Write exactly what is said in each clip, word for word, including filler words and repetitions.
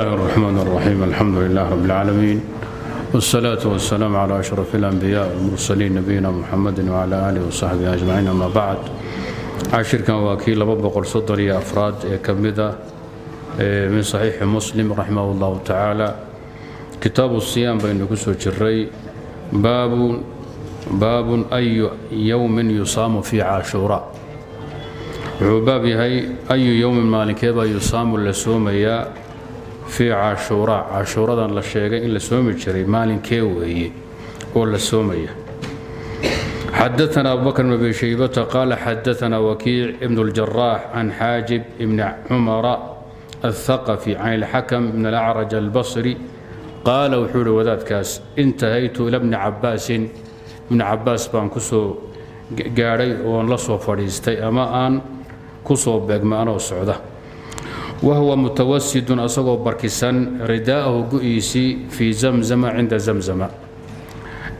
بسم الله الرحمن الرحيم. الحمد لله رب العالمين، والصلاة والسلام على أشرف الأنبياء والمرسلين نبينا محمد وعلى آله وصحبه أجمعين. أما بعد، عشر كان وكيل ببقر صدري أفراد كمدة من صحيح مسلم رحمه الله تعالى، كتاب الصيام بين كسو جري، باب باب أي يوم يصام في عاشوراء. عبابي أي يوم مالك يصام لسوميا في عاشوراء. عاشوراء لا شيء إلا سومي جري مالين كوي ولا سومي. حدثنا أبو بكر بن أبي شيبة قال حدثنا وكيع ابن الجراح عن حاجب ابن عمر الثقفي عن الحكم بن الأعرج البصري قال وحول وذات كاس انتهيت إلى ابن عباس ابن عباس بان كسو قاري ونلصو فريستي أما أن كسو بأجمان وسعوده وهو متوسد أصغر بركسا رداءه قئيسي في زمزم عند زمزم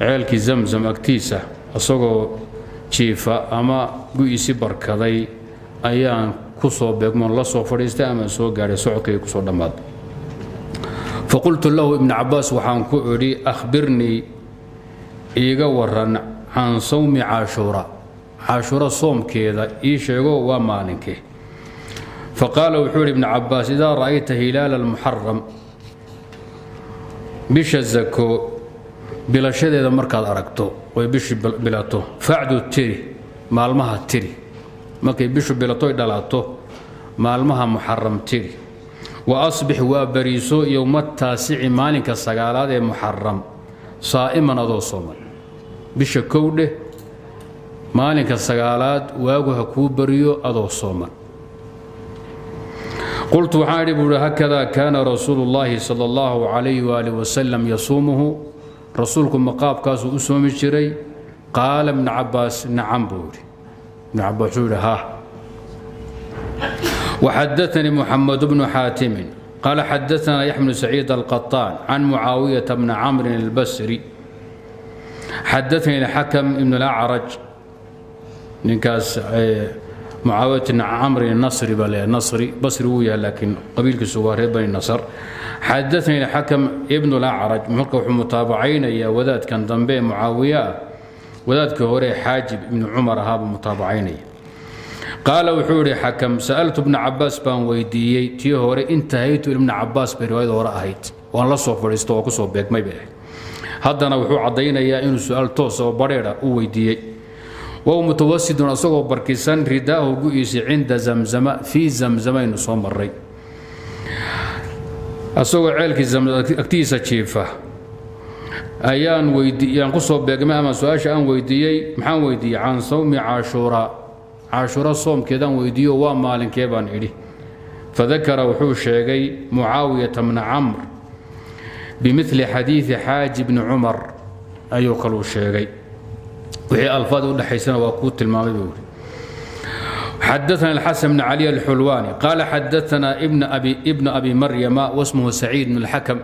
عالك زمزم أكتيسة أصغر شيفة أما قئيسي بركضي أيان كسو بيقمن لصو فريستي أما سو قاري سعكي كسو دماد. فقلت له ابن عباس وحان كوري أخبرني إيقورا عن صوم عاشوراء عاشوراء صوم كذا إيشيغو ومالنكي. فقال وحول ابن عباس إذا رأيت هلال المحرم بش الزكو بلا شد إذا مركض أركته ويبش بلاته فعدو التري مع المها التري ما كيبش بلاته دلاته مع المها محرم تري وأصبح وابريسو يوم التاسع مالك السقالات محرم صائما أضو صوما بش كوده مالك السقالات واجه كوبريو أضو صوما. قلت وحارب هكذا كان رسول الله صلى الله عليه وآله وسلم يصومه رسولكم مقاب كاسو أسوم الشري. قال ابن عباس نعم بوري ابن عباس ها. وحدثني محمد بن حاتم قال حدثنا يحيى بن سعيد القطان عن معاوية بن عمرو البصري حدثني الحكم بن الأعرج نكاس معاوية عمرو النصري بلا النصري بصري ويا لكن قبيل كسوار بني النصر. حدثني الحكم ابن الأعرج محقق متابعين يا وذات كان ضمبي معاوية وذات كهوري حاجب ابن عمر هاب متابعين. قال وحوري حكم سألت ابن عباس بان ويديي تي هوري انتهيت ابن عباس برواية وراءهيت وانا لصو فريستو وكسو بيك ما يبيعي هدنا وحو عضينا يا إنو سؤال توسو وبريرا ويديي وهو متوسد أصغر بركسان رداءه قئيس عند زمزم في زمزمين صوم الري أصغر عالك زمزم أكتيسة شيفة أيان ويدي ينقصه بأجمع ما سؤالش أن ويدي محن ويدي عن صوم عاشوراء عاشوراء صوم كذا ويدي ومال كيبان إليه. فذكر وحوش شيقي معاوية بن عمرو بمثل حديث حاج بن عمر أيوكلو شيقي وهي الفاظ ولا حيسنا وقوت الماضي. حدثنا الحسن بن علي الحلواني قال حدثنا ابن ابي ابن ابي مريم واسمه سعيد بن الحكم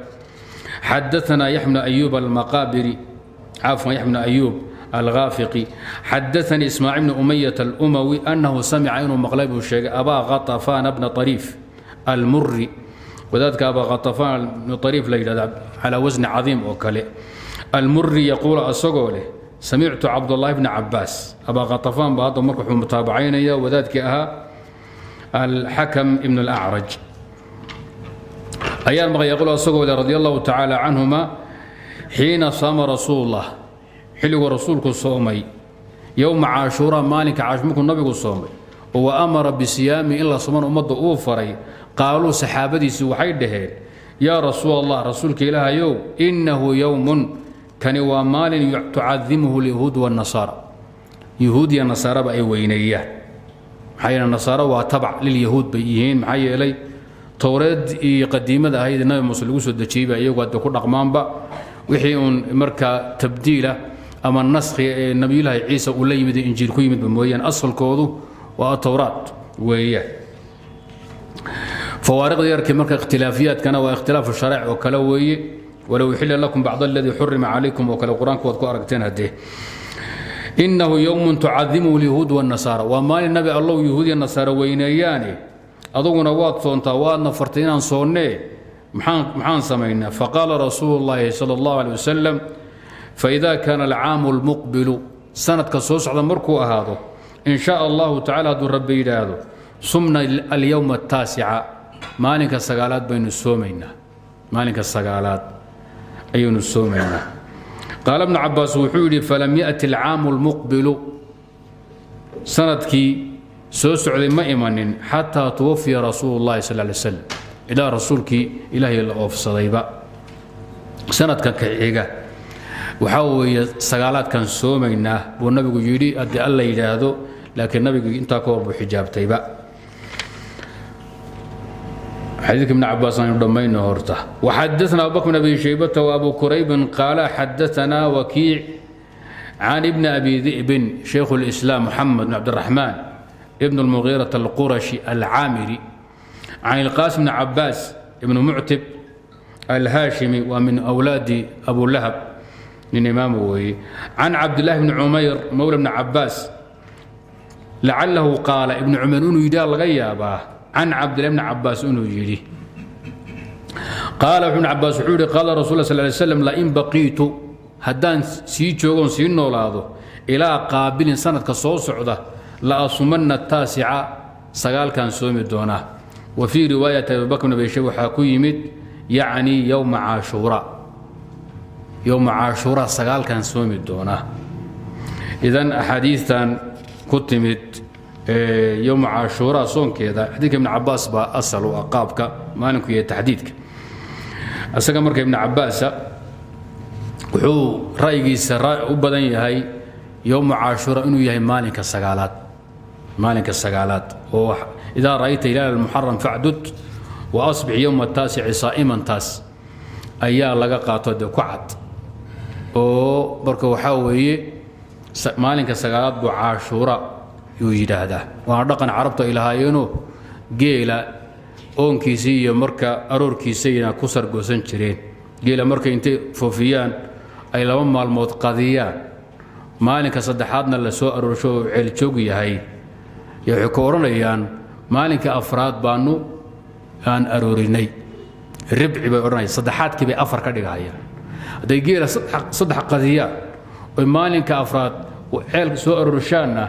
حدثنا يحيى بن ايوب المقابري عفوا يحيى بن ايوب الغافقي حدثني اسماعيل بن اميه الاموي انه سمع عين مغلبه الشيخ ابا غطفان بن طريف المري وذلك ابا غطفان بن طريف على وزن عظيم وكله المري يقول اصقوله سمعت عبد الله بن عباس أبا غطفان بهذا مركح متابعين يا وذاتك أها الحكم ابن الأعرج أيام يقول الصقود رضي الله تعالى عنهما حين صام رسول الله حلو رسولك الصومي يوم عاشوراء مالك عاشمكم النبي الصومي وأمر بصيام إلا صمان أمضى أوفري قالوا سحابتي سوحيدهين يا رسول الله رسولك إله يوم إنه يوم كان ومال تعذمه اليهود والنصارى يهود يا نصارى بأي وينيه حي النصارى وتبع لليهود بيهين معي إلي توريد قديمة هاي النبي مسلم سود تشيبا يقعد أيوة كل أقمام با ويحيون مركا تبديله أما النسخ النبي الله عيسى أولي مد إنجيل كوي مد بمويان أصل كوضو والتوراة وياه فوارق يركي مركا اختلافيات كان واختلاف الشرع وكلوي ولو يحل لكم بعض الذي حرم عليكم وكل القرآن كواتكو أركتين هديه إنه يوم تعذمه اليهود والنصارى وما النبي الله يهودي النصارى وينياني أظن واطفون طوال نفرتين صوني محان سمينا. فقال رسول الله صلى الله عليه وسلم: فإذا كان العام المقبل سنة كسوس على مركو هذا إن شاء الله تعالى دو ربي هذا صمنا اليوم التاسع مالك السقالات بين السومينا مالك السقالات أيون السومينا. قال ابن عباس وحولي: فلم يأتي العام المقبل سنة كي سوس على مئمن حتى توفي رسول الله صلى الله عليه وسلم إلى رسولك إلهي الأوف صديبا سنة كحيجة وحاول سجالات كان سومينه والنبي يجري أدي الله يجاهده لكن النبي أنت كورب حجاب تيبا حديث ابن عباس عن الضمين هرته. وحدثنا أبو بكر بن أبي شيبة وأبو كريب قال حدثنا وكيع عن ابن أبي ذئب شيخ الإسلام محمد بن عبد الرحمن ابن المغيرة القرشي العامري عن القاسم بن عباس ابن معتب الهاشمي ومن أولاد أبو لهب من إمامه عن عبد الله بن عمير مولى بن عباس لعله قال ابن عمير انه يدال غيابه عن عبد الله بن عباس انه يجري قال ابن عباس عوري قال رسول الله صلى الله عليه وسلم: لئن بقيت هدان سيجوغون سينولاده الى قابل سنه كسو سعده لاصومن التاسعه سقال كان سومي دونه. وفي روايه ابي بكر بن ابي شيبه حاكيمت يعني يوم عاشوراء يوم عاشوراء سقال كان سومي دونه. إذن أحاديثا كتمت يوم عاشوراء صوم كذا حديث ابن عباس با أصل وأقابك ما نكوي تحديدك أسكن مركب ابن عباس وحو رأيي سراء أبدا يهي يوم عاشوراء إنه يهي مالك السقالات مالك السقالات. إذا رأيت هلال المحرم فاعدد وأصبح يوم التاسع صائما تاس أيا لقى قاتد وقعد أو بركو وحاوي مالك السقالات بعاشوراء يوجد هذا وعرقنا عربته إلى هاينو جيلا أون كيسية مركا أرور كيسينا كسر جوسنشرين جيلا مركا أنت فوفيان أي لما الموت قاضيان مالك صدحاتنا اللي سوء الرشوع الشوقي هاي يحكورون أيان مالك أفراد بانو أن أروريني ربع بورناي صدحات كي بأفر كده هاي دقيقة صدح صدح قضية ومالين كأفراد وحال سوء الرشانة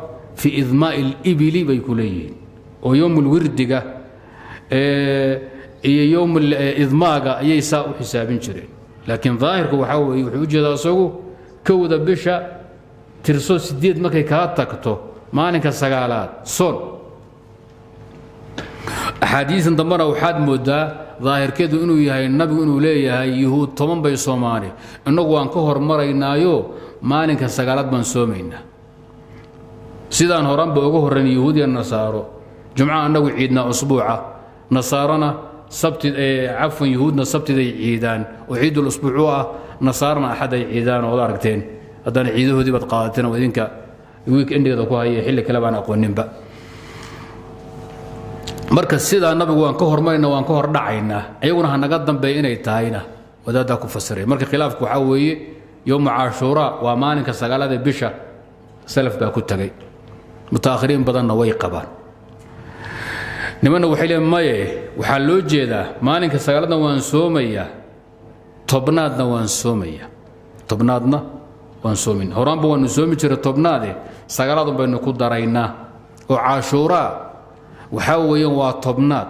في إذماء الإبل بيكوليين ويوم الوردقة إيه يوم الإذماقة يساء حسابين شرين لكن ظاهر وحوي وجه سوق كوضة بشا ترسو سديد مكي كاتكتو مالك السقالات صون أحاديث دمرها وحاد مدة ظاهر كده إنه يهاي النبي إنه ليه يهاي يهود طمان بي صوماني إنه وان كهر مرينايو مالك السقالات بن سومينا سيدان هران بأقهر يهودي النصارى جمعة أنه عيدنا أسبوعة نصارنا سبت عفوا يهودنا سبت ذي عيدان وعيد الأسبوع نصارنا أحد عيدان وداركتين أدان عيده دي بتقاتلنا وإذنك ويك إندي ذكوها يحل كلام أنا أقول نبأ marka sida nabigu waan ka hormaynaa waan ka hor dhacayna ayaguna hanaga dambeeyay inay tahayna wadaada ku fasiray marka khilaafku waxa weeye yawm aashura wa maalinka sagaalada bisha salaf baa ku tagay mutaakhirin badanna way qabaan nimana waxay leeyahay waxa loo jeedaa maalinka sagaalada waan soomaya tobnaadna waan soomaya tobnaadna waan soomin horaanba waan soomi jiray tobnaade sagaalada baynu ku daraynaa oo aashura وحاويا وطبنات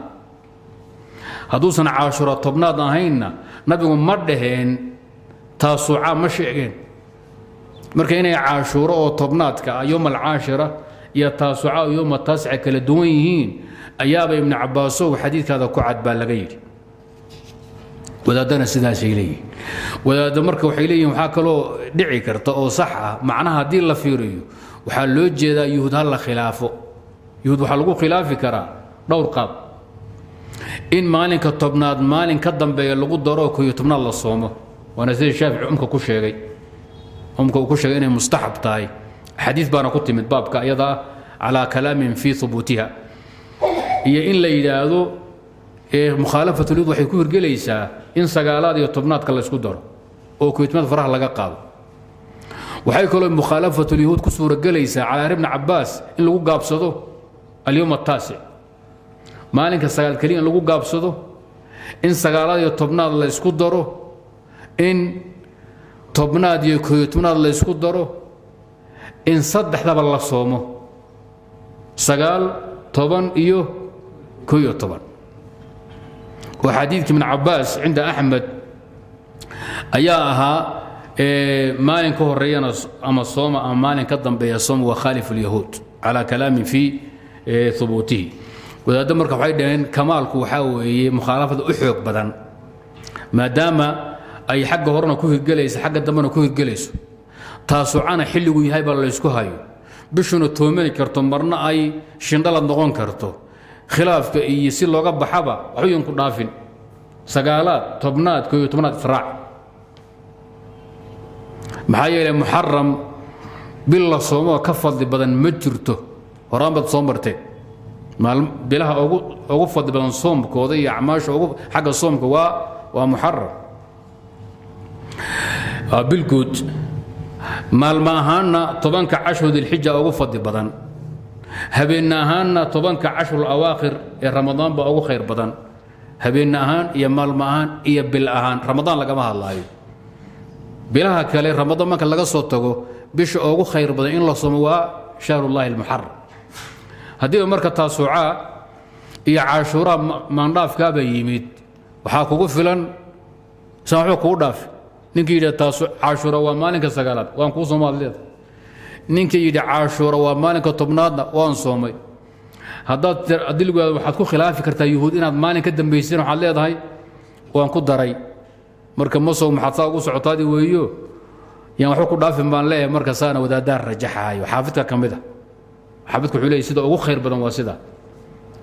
هدوسنا عاشورة طبنات هينا نبي مردهين تاسوعة مشيئين مركينا عاشورة وطبنات كيوم العاشرة يا تاسوعة ويوم التاسعة كالدويين أيابا ابن عباس وحديث هذا كعد بالغير وذا دنا سداس إليه وذا دمرك وحيليه وحاكلو دعي كرتا أو صحة معناها دي الله فيريو وحلو جدا يهود الله خلافه يهود وحلقوا خلاف كرا دور قاب إن مالك الطبناد مالك قدم بي اللي قد دروك يتمنى الله الصومه وأنا زي الشافعي أمك كل شيء أمك كل شيء إنه مستحب تاي حديث بانا كنت من بابك أيضا على كلام في ثبوتها هي إن لا هذا مخالفة اليد وحيكون رجليسا إن سجالات يتمنات كلا يسكت دور أو كيتمنى فرح لقاقه وحيكون مخالفة اليهود كسور رجليسا على ابن عباس اللي هو قابصده اليوم التاسع مالك السجال كلين اللي هو قابصده إن سجالات يتمنات لا يسكت دوره إن تبناد يكويتمنات لا يسكت دوره إن صدح ذا بالله صومه سجال طبعا ايوه كيو طبعا وحديث من عباس عند احمد اياها إيه مالن كهريان اما الصوم ام مالن كدم بيصوم وخالف اليهود على كلام في إيه ثبوته وذا دمرك وحي دهن كمالك وحاوي مخالفه احوق بدن ما دام اي حق هرنا كو هجليس حق دمنا كو هجليس تاسوعنا حلو يهاي بلا اسكو هايو بشنو تومن كرتو مرنا اي شندلاد نقون كرتو خلافك اي سي لوغا بخبا وحيون كو دافين سغالات تبنات كو تبنات فراع محايله محرم بالله صومه كفضل بدن ما جرتو ورامد صومرتي مال بلاها اوغو اوغو فضل بدن صومكودا يا عماش اوغو حق صومك وا ومحرم بالكوت maalmaahaanna tobanka cashru dilxija ugu fadli badan habeenna ahaanna tobanka cashru awaakhir ee ramadaanba ugu khayr badan habeenna ahaan iyo maalma ahaan iyo bil ahaan ramadaan lagama hadlaayo bilaha kale ramadaan marka laga soo tago bisha ugu khayr badan in la soomo waa shahrullahi almuharram haddii marka taasuuca iyo caashuura maandhaafka ba yimid waxaa kugu filan saaxo ku dhaaf ninka yidhi taas caashura waa maalinka sagaalaad waan kuu soomaaliyeed ninka yidhi caashura waa maalinka tobnaadna waan soomay haddaad adiligooda waxaad ku khilaafi kartaa yuhuud inaad maalin ka dambayseen waxaad leedahay waan ku daray marka ma soo maxaad saa ugu socotaadi weeyo yaan waxba ku dhaafin baan leeyahay marka saana wadaadaan rajaxaayo xaafidka ka mid ah xaafidku wuxuu leeyahay sida ugu khayr badan waa sida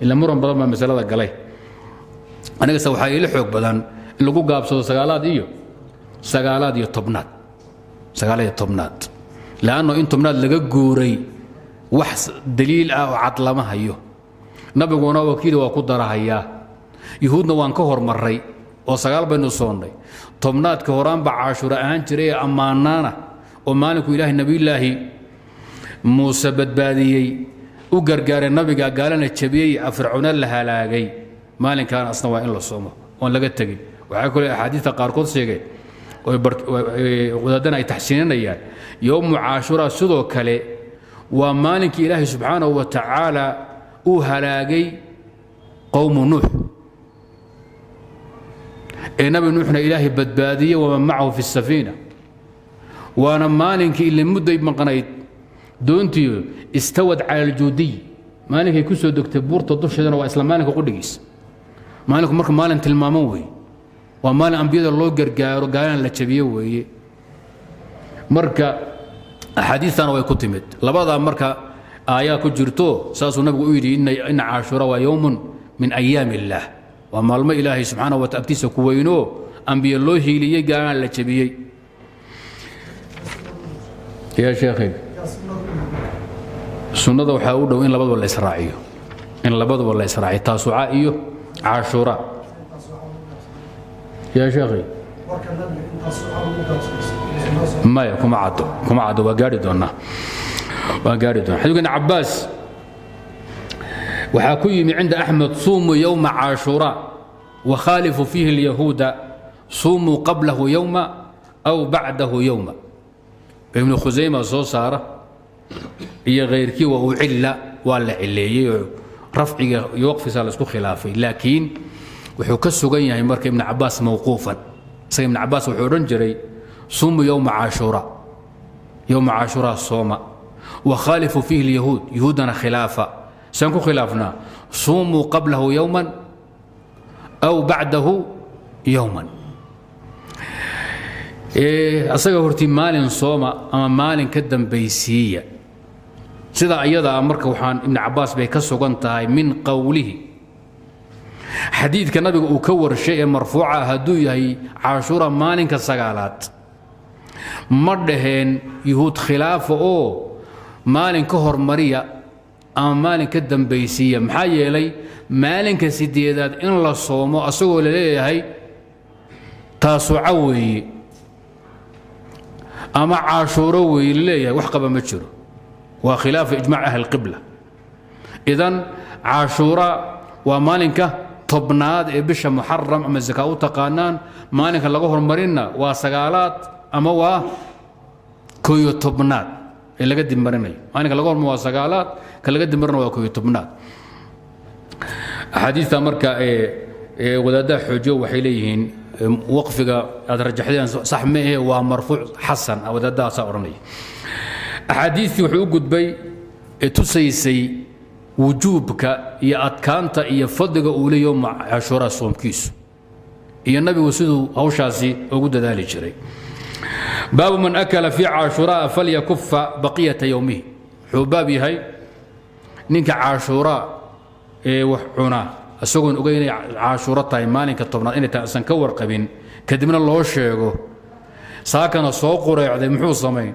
ila muran badan baa masalada galay aniga se waxaa iila xoog badan in lagu gaabsado sagaalaad iyo سجالات يطبنات سجالات يطبنات لأنه أنتم ناد لجوري وحس دليل أو عطلة ما هيو نبي قونا وكيل وقدر هيا يهودنا وانكهر مري وسجال بينو صوندي طبنات كهران بعاشوراء أنتري أمانانا ومالك إله النبي الله موسى بدبادي وقرقار النبي قال لنا الشبيه أفرعون لها لاقي مالك كان أصلا وإن له صومه وأن لقيتك وعاكل أحاديث قارقود سيجي وذادنا يتحسيننا يوم عاشوراء سدو كلي ومالك إله سبحانه وتعالى أهلاقي قوم نوح نبي نوحنا إله بدبادية ومن معه في السفينة وأنا مالك اللي مدة ابن قنايد دونتي استود على الجودي مالك يكسر دكتور بورت الضفشة أنا وإسلام مالك وقديس مالك مرك مالك الماموي وما الأنبياء الله قرقار قالنا لا تشبيه وي مركا أحاديث أنا ويكتمت لبعضها مركا آيات جرتو ساسو نبغوا يدي إن إن عاشوراء ويوم من أيام الله وما الم إله سبحانه وتأبتيس كوينو أنبياء الله هيلي قالنا لا تشبيه يا شيخي سنة وحاول وين لبعض ولا إسرائيل إن لبعض ولا إسرائيل تاسوعائيو عاشوراء يا شيخي ما يكون عدو كم عدو وقاردونا وقاردونا حديث ابن عباس وحاكي من عند احمد صوموا يوم عاشوراء وخالفوا فيه اليهود صوموا قبله يوما او بعده يوما ابن خزيمه صو صار هي غير كي وهو عله ولا عليه رفع يوقف سالسكو خلافي لكن وحو كسوغن ياهي مركا ابن عباس موقوفا سي ابن عباس وحو رنجري صوموا يوم عاشوراء يوم عاشوراء صوما وخالفوا فيه اليهود يهودنا خلافا سنكون خلافنا صوموا قبله يوما او بعده يوما ايه اسغا هرتي مالن صوما اما مالن كدم بيسيه سدا ايضا مركا وحان ابن عباس بي كسوغن تاهي من قوله حديث كان نبي أكور شيء مرفوع هدويه عاشورا مالين كالسجالات مردهن يهود خلاف أو مالين كهر مريا أم مالين كدم بيسية محايا لي مالين كسيديات إن الله صوم أسول ليه تاسوعوي أما عاشوروي ليه وحقبة متشر وخلاف إجماع أهل القبلة إذن عاشورا ومالينك طبناد إبش محرم أما الزكاة تقانان مالينك لغوهر مرينا وسقالات أما وا كيو طبناد اللي قد مرينا مالينك لغوهر وسقالات كاللي قد مرينا وكيو طبناد حديث أمريكا إيه إيه ولاد حجو وحيليهن وقفك أترجح صح مئة ومرفوع حسن أو ذا صورني أحاديث وحقود بي تسيسي وجوبك يا أتكانتا يا فضل أولي يوم عاشوراء صوم كيس يا النبي وسيده أو شاسي وجود ذلك شري باب من أكل في عاشوراء فليكف بقية يومه حبابي هاي نينك عاشوراء وحنا السجن أجينا عاشوراء تايماني كطبنا إن تأسن كور قبين كدمنا الله شيء ساكن السوق وراء عدم حوصمين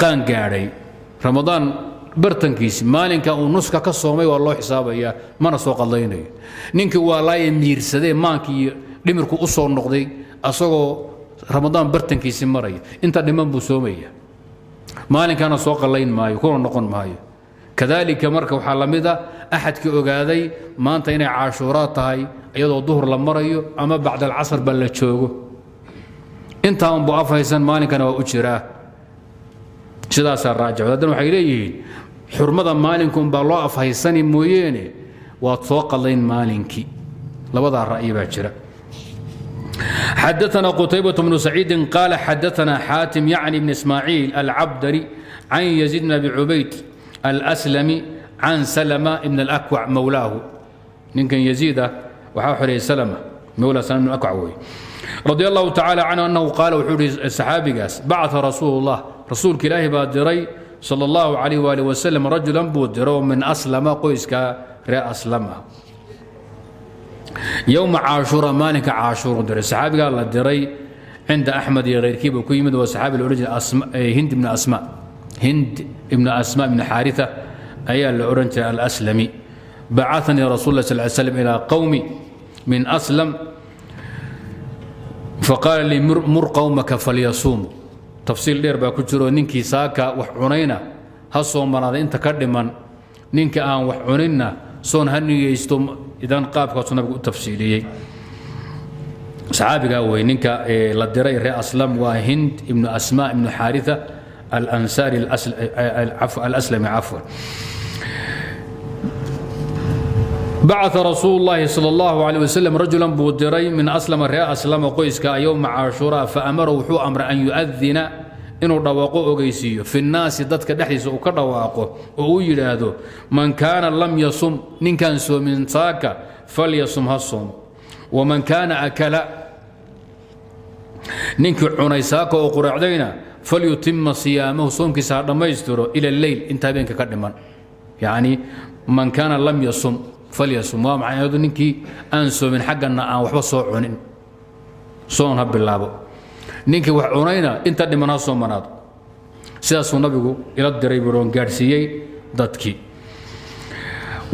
قان قاري رمضان برتنكيس مالك او نسكا كصومي والله حسابي يا ما سوق الليني نينك والله يمير سدي مانكي دمركو اصول نقضي اسوغو رمضان برتنكيس مري انت دمن بو سوميا مالك انا سوق اللين ما يكون نقن ماي كذلك مركو حالميدا احد كي اوغاداي ما انت اني عاشوراء تاي ايدو ظهر لمريو اما بعد العصر بل لا جوجو انت ام بو افايسن مالك انا واجرا sidaas raajac wadan waxay leeyihiin xurmada maalinkoon baa loo afhaysan mooyeen waa soo qalayn maalinki labada ra'yi baa jira حدثنا قتيبة بن سعيد قال حدثنا حاتم يعني بن اسماعيل العبدري عن يزيد بن ابي عبيد الاسلمي عن سلمة بن الاكوع مولاه يمكن يزيد وحاحري سلمة مولى سلمة بن الاكوع رضي الله تعالى عنه انه قال وحوري الصحابي قاس بعث رسول الله رسول الله بادري صلى الله عليه وآله وسلم رجلا بودرو من أسلم قيسك رأى أسلم يوم عاشوراء مانك عاشوراء دري صحابي قال دري عند أحمد غير كيب وكيمد وصحابي الأورنج هند بن أسماء هند بن أسماء بن حارثة أي الأورنج الأسلمي بعثني رسول الله صلى الله عليه وسلم إلى قومي من أسلم فقال لي مر قومك فليصوموا تفصيل دير باكوتشرو نينكي ساكا وحنينا هاسو مراد انت كدمان نينكي ان وحنينا صون هنيستم اذا قابك صنبك تفصيلي صحابي قاوي نينكا لدري ري اسلم وهند ابن اسماء ابن حارثه الانصاري الاسل العفو الاسلمي عفوا بعث رسول الله صلى الله عليه وسلم رجلا بودري من اسلم الرئاء اسلم قيسك يوم عاشوراء فامره وحو امر ان يؤذن انه دواقو اوغيسيو في الناس دتك دحيس او كدواقو او يرادو من كان لم يصم نين كان سو من ساكا فليصم هالصوم ومن كان اكل نين كعنيساكو او قرعدينا فليتم صيامه صومك سادمايسترو الى الليل انت بينك كدمان يعني من كان لم يصم فليصوم ومعنا نينكي انسو من حقنا ان وحبا سو عنين صون هب اللابو نينكي وح عنينا انت دمنا سو مناد سياسو نبيغو الى الدريبرون غارسيي ددكي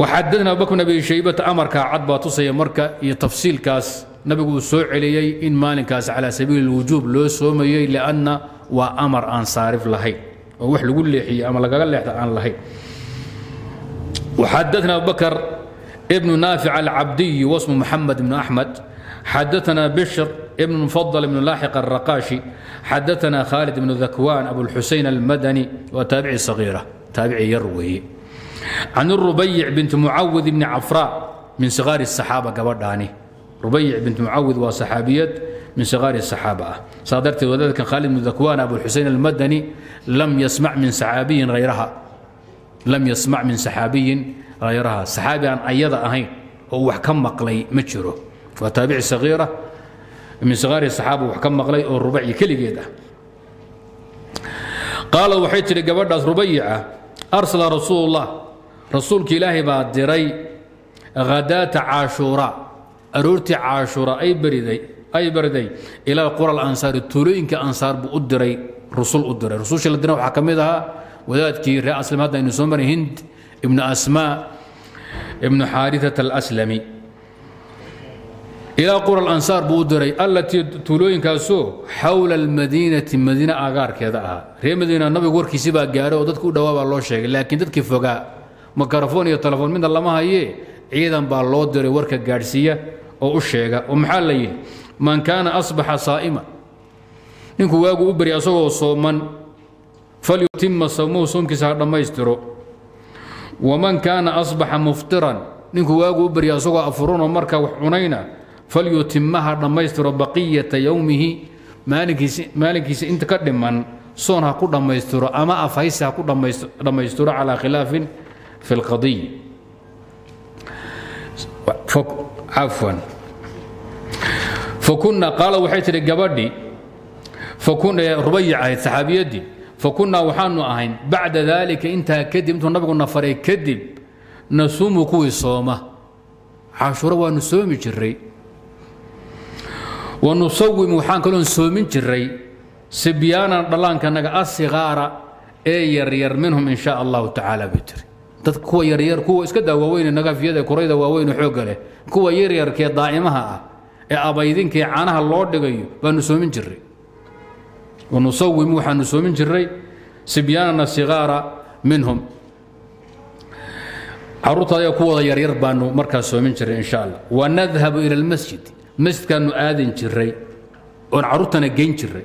وحددنا بكم نبي شيبه امرك عدبا تصي مركا يتفصيل كاس نبيغو سو عليي ان مالن كاس على سبيل الوجوب لو سوميي لان وامر ان صارف لهي ووخ لوو ليخي اما لغا ليختا ان لهي وحدثنا ابو بكر ابن نافع العبدي واسمه محمد بن احمد حدثنا بشر ابن مفضل بن لاحق الرقاشي حدثنا خالد بن ذكوان ابو الحسين المدني وتابعي صغيره تابعي يروي عن الربيع بنت معوذ بن عفراء من صغار الصحابة قبرداني ربيع بنت معوذ وصحابية من صغار الصحابة. صادرت وداد كان خالد بن ذكوان أبو الحسين المدني لم يسمع من صحابي غيرها، لم يسمع من صحابي غيرها، صحابي عن أيضا أهين هو حكم مقلي متشره فتابع صغيرة من صغار الصحابة وحكم مقلي والربيع كل جيده. قال وحيت لقبردة ربيعة أرسل رسول الله رسولك إلهي بعد دري غداة عاشوراء أرورتي عاشوراء أي بردي أي بردي إلى قرى الأنصار التولين كأنصار بأدري رسول أدري رسول شل الدنيا وحكمتها وذات رأس المهدى إن سمر هند ابن أسماء ابن حارثة الأسلمي إلى قرى الأنصار بأدري التي تولين كاسو حول المدينة مدينة أغار كذا هي مدينة النبي يقول كسبها جاره وذاتكو دواب الله شيء لكن ذاتك فوقها ميكروفون يا تلفون من الله ما هي عيدا باللودر ورك غارسيا او الشيغا ومحليه من كان اصبح صائما نكو واغو بري اسو صومن فليتم صومه صومكس دمايسترو ومن كان اصبح مفطرا نكو واغو بري اسو افرون ومركا وحنينا فليتمها دمايسترو بقيه يومه مالكيس مالكيس انت كدمن صونها كو دمايسترو اما افايسا كو دمايسترو على خلاف في القضيه فك عفوا فكنا قال وحيت الجبردي فكنا ربيعة الصحابية دي فكنا وحنا أهين بعد ذلك انتهى كذب النبي قلنا فري كذب نصوم كوي صومه عاشوراء ونصوم جري ونصوم حان كلون صوم جري سبيانا دلان كان الصغار اي يرير منهم ان شاء الله تعالى بتر dad kuwa yar yar kuwa iska daawaynay nagafyada koreyda waaweyn xoog leh kuwa yar yar kee daaimaha ah ee abaydinka caanaha loo dhigayo baan soomin jiray wanu sawim waxaan soomin jiray sibyana sigara minhum arutaya kuwa yar yar baan markaas soomin jiray insha Allah wa nadhabu ila almasjid masjidkan aadin jiray oo arutana geyn jiray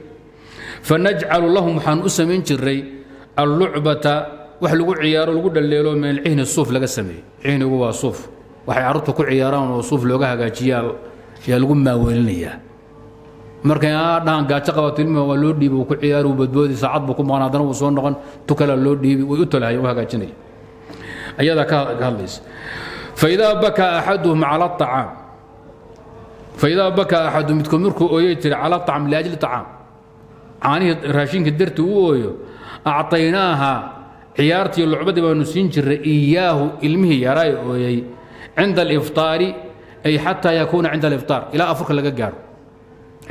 fa naj'alu lahum waxaan u soomin jiray al-lu'bata wax lagu ciyaaro lagu dhaleelo meel ciina suuf laga sameeyay ciinugu waa suuf waxay carruurtu ku ciyaaraan oo suuf looga hagaajiyaa yaa lagu maaweelinayaa marka dhaan gaajo qabatin ma waa loo dhiibo ku ciyaaro badboodi saacad ku maanaadana uu soo noqon tu kala loo dhiibi way u talahay oo hagaajinay ayada ka hadlays fa idha baka ahaduhum ala at'am fa idha baka ahadum midku markuu ooyay tir ala at'am laajil at'am aani raashinka dirta uu ooyo a'taynaaha ciyaartii lucbadi baanu siin jiray iyaahu ilmihi yaray ooyay عند الافطار اي حتى يكون عند الافطار الى افرك laga gaaro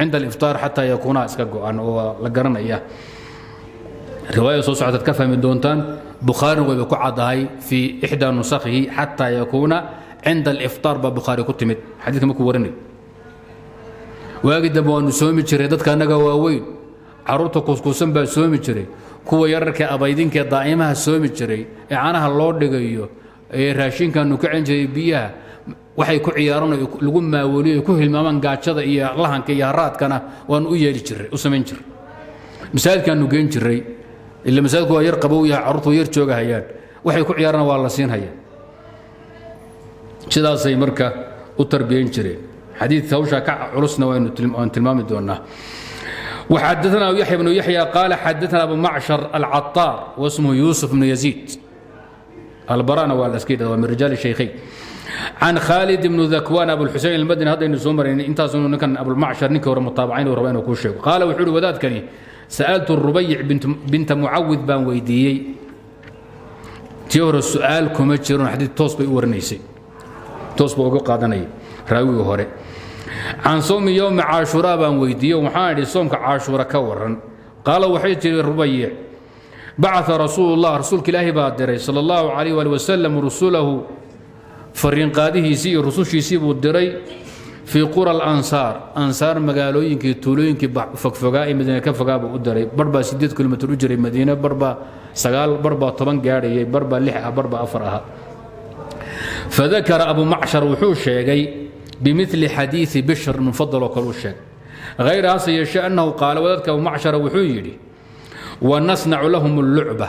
عند الافطار حتى يكون iska go'an oo la garanaya riwaayad soo socota ka fahmi doontaan bukhari way ku cadahay fi ihda nusakhi hatta yakuna عند الافطار ba bukhari ku timid xadiidka ma ku waranay waagida baanu soomi jiray dadka anaga waaweyn caruurta kuskuusan baa soomi jiray kuwa yararka abaydinka daa'imaha soomi jiray ee caanaha loo dhigayo ee raashinkaanu ka cinjay biyaha waxay ku ciyaaraan lagu maaweeliyo ku hilmaaman gaajada iyo lahanka iyo raadkana waan u yeeli jiray u sameyn jiray misaadkaanu geen jiray illa misaadku waa yar qabow yahay carruurtu yar joogahayaan waxay ku ciyaaraan waa la siin hayaan sidaas ay marka u tarbiyin jireen xadiid hawsha ka culusna waan tilmaami doonaa وحدثنا يحيى بن يحيى قال حدثنا ابو معشر العطار واسمه يوسف بن يزيد البرانه والاسكيد من رجال الشيخين عن خالد بن ذكوان ابو الحسين المدني هذا النسومر انت كان ابو المعشر نكور متابعين وربعين وكل شيء قال وحول وذاتكني سالت الربيع بنت بنت معوذ بن ويديي تيور السؤال كما تشيرون حديث توصبي ورنيسي توصبي وقادني راوي وهري عن صوم يوم عاشوراء بان ويديو ومحايد صومك عاشوراء كورا قال وحيت الربيع بعث رسول الله رسولك الله بادري صلى الله عليه واله وسلم رسوله فرين قاده يسيء رسول يسيب الدري في قرى الانصار انصار مقالوينك تولوينك فقفقائي مدينه كفقاء بالدري بربا سديت كل ما تجري مدينه بربا سقال بربا طبن قاري بربا لحى بربا افرها فذكر ابو معشر وحوش يقي بمثل حديث بشر من فضل وكروشك غير هسه انه قال وذلك معشر وحيدي ونصنع لهم اللعبه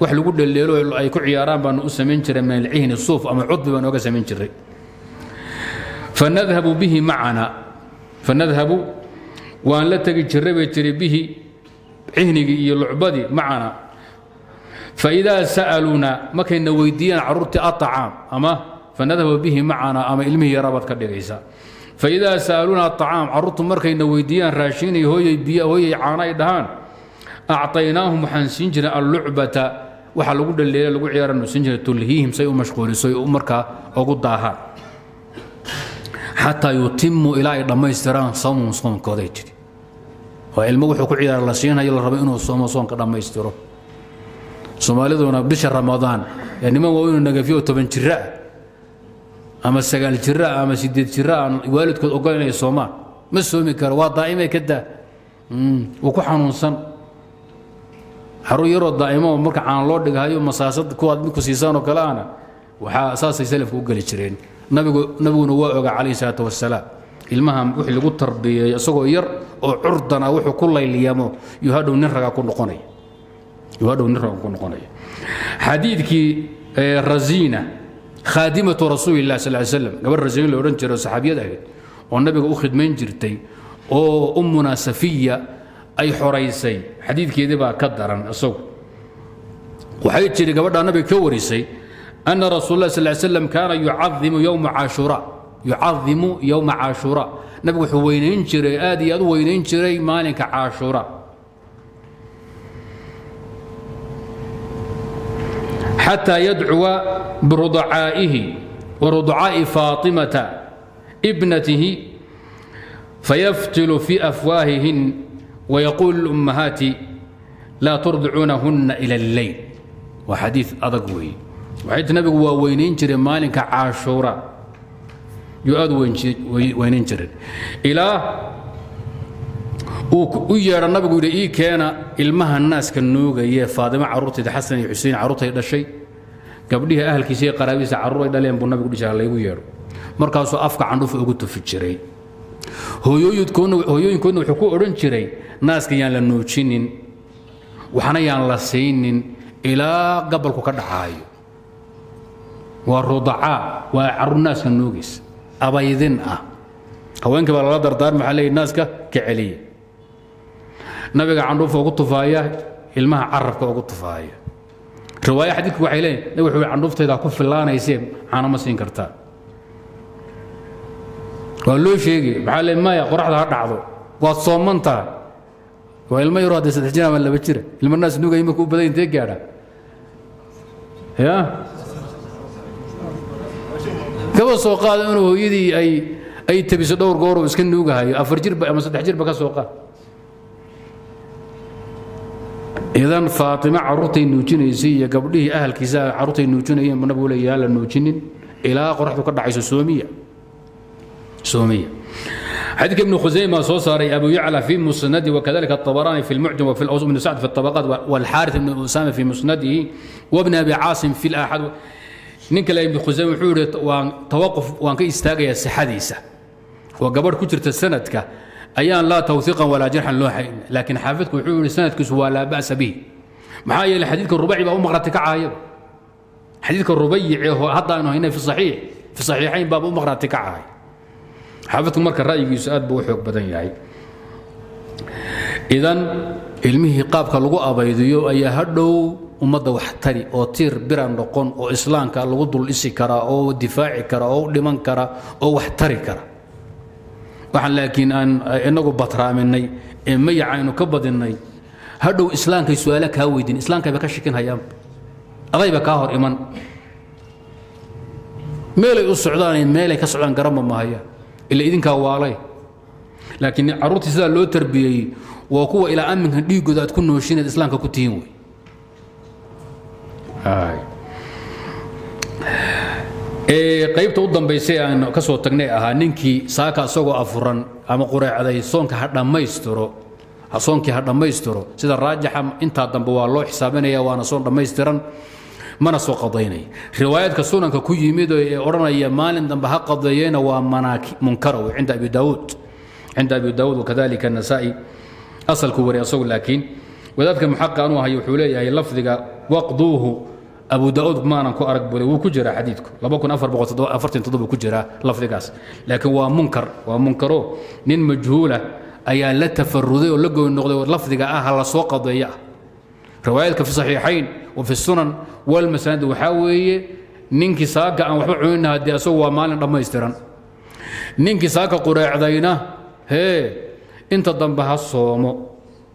وحلو قد الليل اي كعياران بان اسمن جري من العين الصوف ام عضب بان اسمن جري فنذهب به معنا فنذهب وأن لا تجربي به عهني يلعبدي معنا. فإذا سألونا ما كنا ويديان عرورتي الطعام أما فنذهب به معنا أما إلمه يربط كالدريسة. فإذا سألونا الطعام عرورتي مركين ويديان راشيني هوي بيا هوي عاناي دهان أعطيناهم حنسنجر اللعبة وحلقود الليلة لقو عيار النسنجر تلهيهم سيء مشكوري سيء مركا وقضاها حتى يتم إلى لما يستران صوم صوم كوديتي وعلمه حكو عيار اللسين هاي الربي إنه صوم صوم كلما يستران Soomaaliduna bisha Ramadaan ee niman waaweyn naga fiyo toban jira ama sagaal jira ama siddeed jira aan waalidkood ogaanay Soomaal ma soomi karo waa daaima kada oo ku xanuunsan haru yaro daaima marka aan loo dhigayo masaasad kuwaad mid ku siisan oo kala ana waxa asaasay salafku u gali jireen nabigu nabiguna waa oga Cali salaatu wassalaam ilmaha wixii lagu tarbiyeeyo isagoo yar oo curdana wuxuu ku leeyliyo yuhadu nin raga ku noqonay يوادو نرا كون كون حديث كي رزينه خادمه رسول الله صلى الله عليه وسلم قبل رزينه لو رنجر صحابيه والنبي اخذ من جرتي او امنا صفيه اي حريسي حديث كي دبا كدرن اسو وحي جري غبدا النبي كوريسي ان رسول الله صلى الله عليه وسلم كان يعظم يوم عاشوراء يعظم يوم عاشوراء نبي هو وينين جري ادي اد وينين جري مالك عاشوراء حتى يدعو برضعائه ورضعاء فاطمة ابنته فيفتل في أفواههن ويقول الأمهات لا ترضعونهن إلى الليل وحديث أضقوي وحديث نبي هو وينين جرين مالك عاشورا يؤد وينين جرين إلى ويرى النبي يقول إيه كان المها الناس كالنوغة هي فاطمة عروتي حسن حسين عروتي هذا الشيء قبلها أهل كيسية قرابيس عروتي هذا اليوم النبي يقول الله ويرى مركز أفقع عنده في أقوته في الشري هو يكونوا هو يكونوا حقوق رنشري ناس كيان للنوتشين وحنيان للسين إلى قبل كوكب حاي والرضعاء وعرو الناس كالنوغيس أبا يذن أه هو إنك بالله دردار محلي الناس كعلي نبي عنده فوق الطفاية المها عرف فوق الطفاية رواية حديث وحيلين نبي عنده إذا كف الله نيسيم أنا ما سينكرتها قال له شيء بحال ما يقرأ هذا عضو وصوم منطقة والما يراد يستحجنا ولا بتشره لما الناس نوجا يمكوا بدين تيجي يا كم سوق هذا إنه يدي أي أي تبي صدور قارو بس كن نوجا هاي أفرجر ما استحجر بكا سوقه إذا فاطمة عروتي نوجينيزية قبله أهل كيساء عروتي نوجينية من أبو ليال النوجينين إلى قرحة قد عيسو سومية سومية حديث ابن خزيمة صوصري أبو يعلى في مسنده وكذلك الطبراني في المعجم وفي الأوسط بن سعد في الطبقات والحارث بن أسامة في مسنده وابن أبي عاصم في الآحاد ننكل ابن خزيمة وحوري توقف وأنك استاقي حديثة وقبل كترة سندك أيان لا توثيقا ولا جرحا لوحين لكن حافظك وحول سندك ولا بأس به معايا لحديثك الربيع بأم مغرتك عايب حديثك الربيع هو هذا أنه هنا في الصحيح في الصحيحين باب أم مغرتك عايب حافظك مرك الرأي يسأل بوحيك بدن يعيب إذن المه قابك لغو أبيضيو أي هدو ومضى وحتري أو تير بران رقون أو إسلام كرا لغو دول إسي كرا أو دفاعي كرا أو لمن كرا أو وحتري كرا لكن أن إنه بطرا مني إمي عينه كبدني هدو إسلام كي سؤالك هاويدين إسلام كي بكشكين هيام أضي بكاهر إيمان مالي السعوداني مالي كسعودان كرم ما هي إلا إذن كوالي لكن عروتي سلا لو تربية وقوة إلى أمن هديكو ذات كن وشين الإسلام ككوتيموي هاي ee qaybta u dambaysay aan ka soo tagnay ahaa ninkii saaka asagoo afuran ama quraacday soonka ha dhameystiro ha soonkii ha dhameystiro sida raajaxa inta dambe waa loo xisaabinaya waana soon dhameystiran mana soo qadaynay riwaayadka sunanka ku yimid ee oranaya maalin dambe ha qadayeena waa manaaki munkaro cinda abi daawud cinda abi daawud kadalika an-nasaai asalku wariya asagoo laakiin wadaadka muxaqqa anuu hayo wuxuu leeyahay lafdiga waqduhu أبو داود ما نكو أرق بولي وكجرا حديثكم لبكن أفر بقى تضو أفرتين تضو كجرا لفظ قاس لكن هو منكر ومنكره نين مجهولة أي لا تفرده ولقوا النقد واللفظ جاء أهل سوق ضياء روايتك في الصحيحين وفي السنن والمسند وحاوي نينكي ساق أو حعونا هدي أسوى مالا رما يسترن نينكي ساق قريع ذينا هي أنت ضمبها الصوم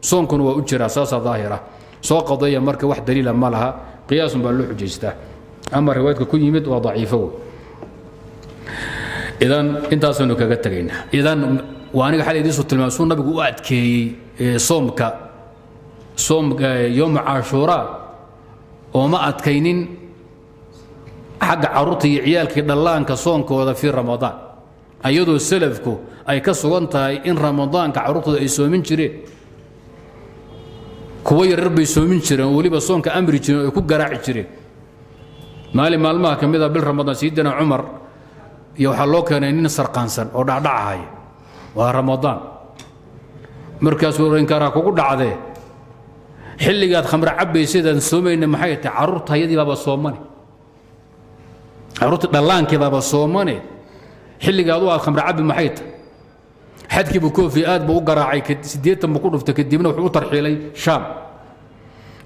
صوم كن وأجرا أساسا ظاهرة سوق ضياء مركب واحد دليل ما لها قياس باللوح جيسته أما روايتك كل يمد وضعيفه إذن أنت أصلا كقت تجينا إذن وأنا حالي ديسو التلماسون نبي قاعد كي صومك صوم يوم عاشوراء وما أتكينين حق عروتي عيالك دلان كصومك ولا في رمضان أيدو السلفكو أي كسوانتاي إن رمضان كعروتي أي سومين شري كوي ربي سومين شري وليبا صومك أمري شري وكو قراع شري مالي مال ما كم إذا بالرمضان سيدنا عمر يوحلو كان إن سرقانسن ودعدع هاي ورمضان مركز ورينكارا كوكو دعدي حلقات خمر عبي سيدا سومين محيط عروتها يدي بابا صوماني عروت دلان كي بابا صوماني حلقات خمر عبي محيط حد كي بكون في آد بو قراعي سديت مقول فتكدمنا وحو ترحيلي شام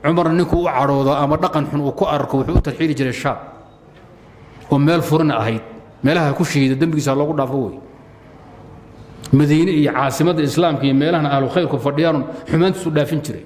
عمر نكو عروضه اما دقن حن وكو اركو وحو ترحيلي جري الشام ومال فرن اهيد مالها كشيد دمبيسا لوغو دافوي مدينه اي عاصمه الاسلام كي مالها اهل خير كفديان حمانت سو دافين جري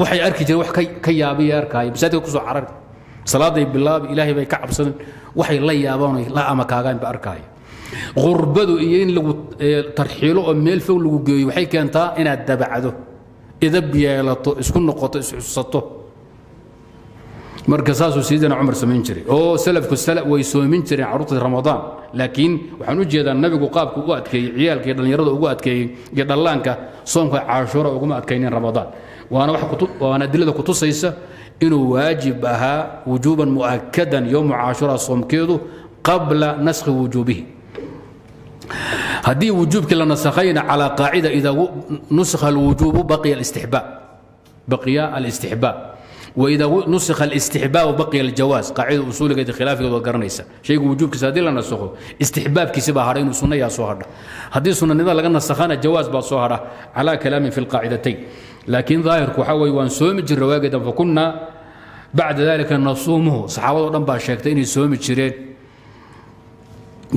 waxay arki jiray wax kayaabay arkay masajidka ku soo carartay salaaday bilaab ilaahay bay ka cabsan waxay la yaabanay la ama kaagaan ba arkay qurbadu iyo in lagu tarxiilo oo meel fog lagu geeyo waxay keentaa inaad dabacdo idab yeelato isku noqoto isusato marka saasu sidina Umar sameyn jiray oo salafku salaf way soomin jiray caruurta Ramadaan laakiin waxaan u jeedaa nabigu qaabku u adkeeyay ciyaalka dhalinyarada ugu adkeeyay gidalaanka soonka Caashura ugu adkeeyay Ramadaan وأنا وحكتو وأنا أدلة كتوسيسة إنه واجبها وجوبا مؤكدا يوم عاشوراء صوم كيدو قبل نسخ وجوبه. هذه وجوب كلا نسخين على قاعدة إذا نسخ الوجوب بقي الاستحباب. بقي الاستحباب. وإذا نسخ الاستحباب بقي الجواز قاعدة أصول قد خلاف وقرنيسة. شيء وجوب كسادي لا نسخه. استحباب كسبها هارين وسنة يا صهرة. هذه السنة إذا لقينا نسخان الجواز بالصهرة على كلام في القاعدتين. لكن ظاهر كحوي وان سومج الرواقد فكنا بعد ذلك نصومه صحابه دم باشكتين سومج شريت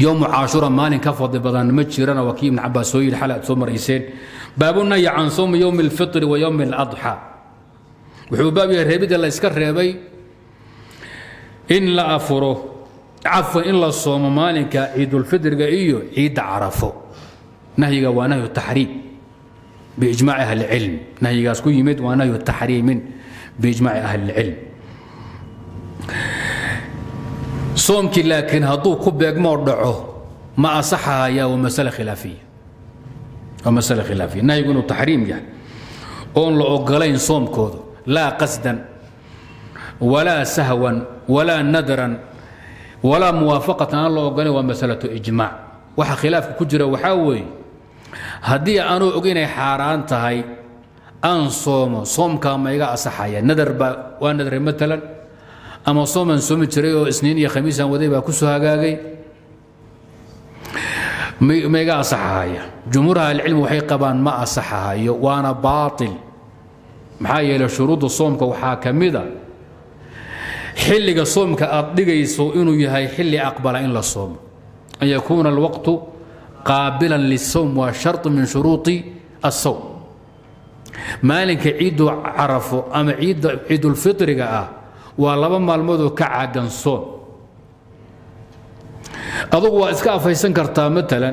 يوم عاشوراء مالن كفض بدن مجرنا وكيم عباسوي الحلقه سوم رئيسين بابنا يا عن صوم يوم الفطر ويوم الاضحى وحباب يا ريبد الله يسكر ريبي ان لا افره عفوا ان لا صوم مالن كعيد الفطر ايو عيد عرفه نهي ونهي التحريم باجماع اهل العلم نهي قاس كل يمد وانا التحريم باجماع اهل العلم صومك لكن هدو كبيك موضعه ما اصحها يا ومساله خلافيه ومساله خلافيه نهي يقولوا التحريم يعني اون لو اوغلين صومكود لا قصدا ولا سهوا ولا ندرا ولا موافقه ان لو اوغلين ومساله اجماع وحا خلاف كجره وحاوي هدي أنا أقولين حاران تهاي أن صوم صوم كما يقع صحيا ندر با وندر مثلا أما صوم صوم تريو اثنين يا خميسا وديبا كسها جاجي ما يقع صحيا جمهور العلم وحيقبان ما صحيا وأنا باطل معايا لشروط الصوم كوحاكمدا حلق الصوم كأطلقي سوء إنه يهي حل أقبل إلا الصوم أن يكون الوقت قابلا للصوم وشرط من شروط الصوم مالك عيد عرفه أما عيد عيد الفطر جاء ولما المدو كعدا صوم أضو إسكافي سنكرتا مثلا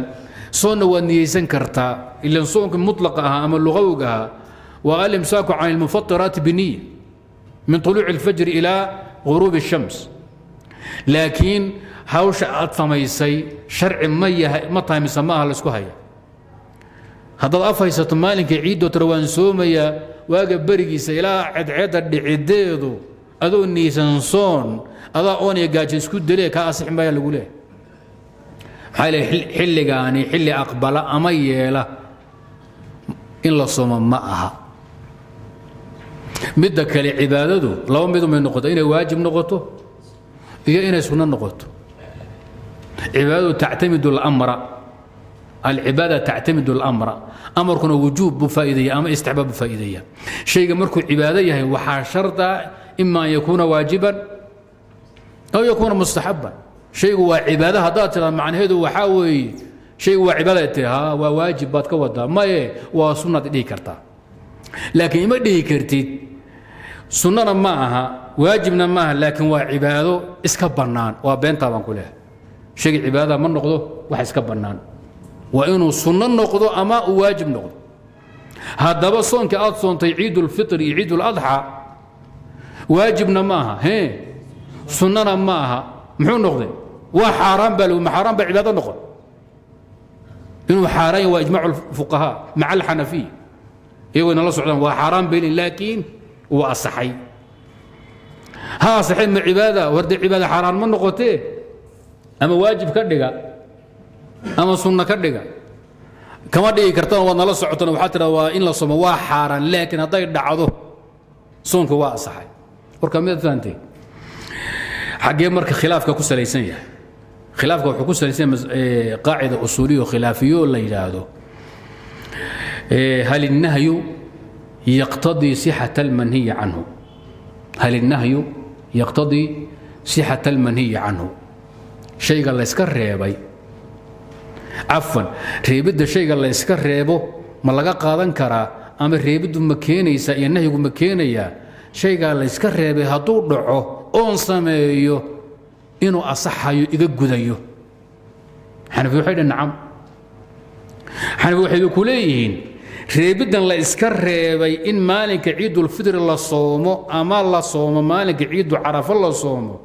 صون وني سنكرتا إلا صوم مطلقها أما لغوجها وقال امساك عن المفطرات بنية من طلوع الفجر إلى غروب الشمس. لكن هاوش أطميسي شرع مية مطعم سماها لسكوهاي هذا الأفايسة مالك عيد وتروان سومية واقب برقيس إلا عد عد عديدو أذو النيسانسون أذو أوني قاجن سكود دليك أصح ما يقوله حالي حلي قاني حلي أقبل أمي له إلا صوم معها مدك لعبادته لو مدو من نقطة إنه واجب نقطه هي إنه سنة نقطه عبادة تعتمد الأمر العبادة تعتمد الأمر أمر كنا وجوب بفائدية أما استحباب بفائدية شيء مركو عبادية وحا شرطة إما أن يكون واجبا أو يكون مستحبا شيء هو عبادة هذا معنى هذا وحاوي شيء هو عبادتها وواجبات كودا ما هي وسنة ديكرتها لكن ما ديكرتي سنة معها واجبنا معها لكن هو عباده اسكبرنان وبين طبعا كلها شيء عبادة من نقضه وحاسكبرنان وإنه سنة نقضه أما واجب نقضه هذا بس صون كأذ صون عيد الفطر عيد الأضحى واجبنا معها هي سنة معها محو نقضه وحرام بل ومحرام بعبادة نقض إنه حرام وإجماع الفقهاء مع الحنفية ايوه ان الله سبحانه وحرام بين لكن هو الصحي ها صحي من عباده ورد عباده حرام من نقطه اما واجب كدغا اما سنه كدغا كما دي كرتون وان الله سبحانه وحتى وان لا سوم وا حرام لكن هذا دعده سنك وا صحي وركم ثانتي حقي مرك خلافك كسليسن يا خلافك و كسليسن قاعده اصوليه خلافيه لا يلاده هل النهي يقتضي صحة المنهي عنه؟ هل النهي يقتضي صحة المنهي عنه؟ شيء الله يسكر ريبي عفوا ريبد شيء الله يسكر ريبه ما لقى قادن كرا أما ريبد مكيني سأي نهي مكيني شيء الله يسكر ريبي هطول دعوه أنصميه إنه أصحى يقديه حنا في حين نعم حنا في كليين ريبدا لا اسكر ريبي ان مالك عيد الفطر لا صومو اما لا صومو مالك عيد عرفه لا صومو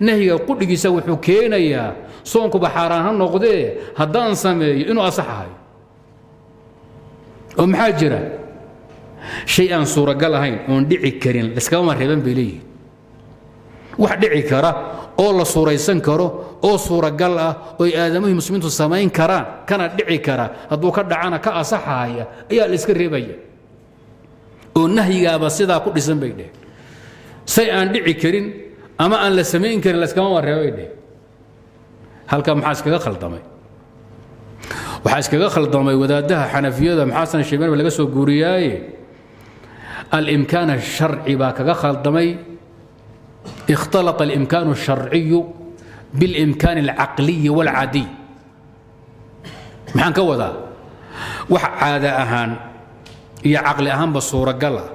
نهي قدغيسا وحو كينيا صومكو بحاران نوقدي هدان سمي انو اصحاي ام حاجره شيئا صوره قال هين اون دعي كرين اسكا ما ريبن بيلي واحد دعي كرا او لا صوريسن كرو او صوره قال او ادمي مسلمين سماين كرا كان دعي كرا هدو كدعانا كا اصحاي ايا لا اسكا ريبيا او نهيغا با سدا كديسن بيده سي ان دعي كرين اما ان لا سمين كرين لا اسكا ما ريبيده halka maxaa iskaga khaldamay waxa iskaga khaldamay wadaadaha xanafiyada maxaasan sheegan laga soo guuriyay al imkan al shar'i ba kaga khaldamay اختلط الامكان الشرعي بالامكان العقلي والعادي maxaan ka wadaa wax caada ahaan iyo aqli ahaan ba suura gal ah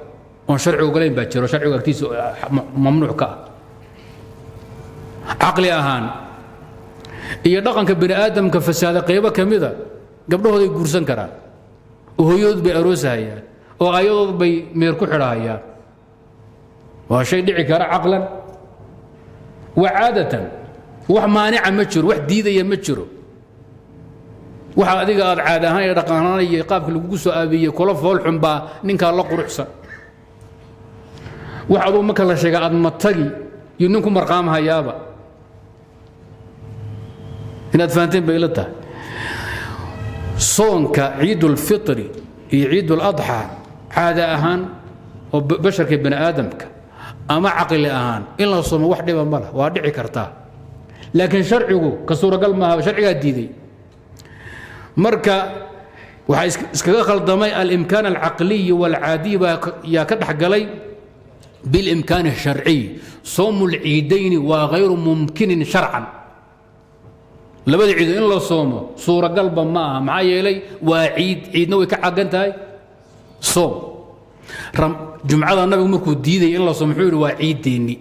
oo sharcigu galayn ba jiro sharcigu agtiisa mamnuuc ka aqli ahaan iyo dhaqanka bini aadamka fasaada qaybo kamida gabdhahooday guursan karaan oo hooyadood bay aroosayaan oo ayadood bay meer ku xiraayaan waa shay dhici kara aqlan wa caadatan wax maanica ma jiro wax diidaya ma jiro waxa adiga aad caad ahaan ee dhaqanaana iyo qaabka lagu soo aabiyo kala fool xunba ninka la quruxsan waxa uu ma kala sheega aad ma tagi iyo ninku marqaamahayaaba إن أدفنتين بيلتها صون كعيد الفطر عيد الأضحى هذا أهان وبشرك ابن آدمك أما عقل أهان إلا صوم وحدي بمبله وادعي كرتاه لكن شرعه كصورة قال ما شرعه ديدي مركا وحيسكا خلطمي الإمكان العقلي والعادي يا كدح قلي بالإمكان الشرعي صوم العيدين وغير ممكن شرعا لما عيد إن لا صومه صورة قلبا معها معايا إلي وعيد عيدنا ويكعقنت هاي صوم جمعة النبي مركو ديدي إن لا صوم حول وعيد ديني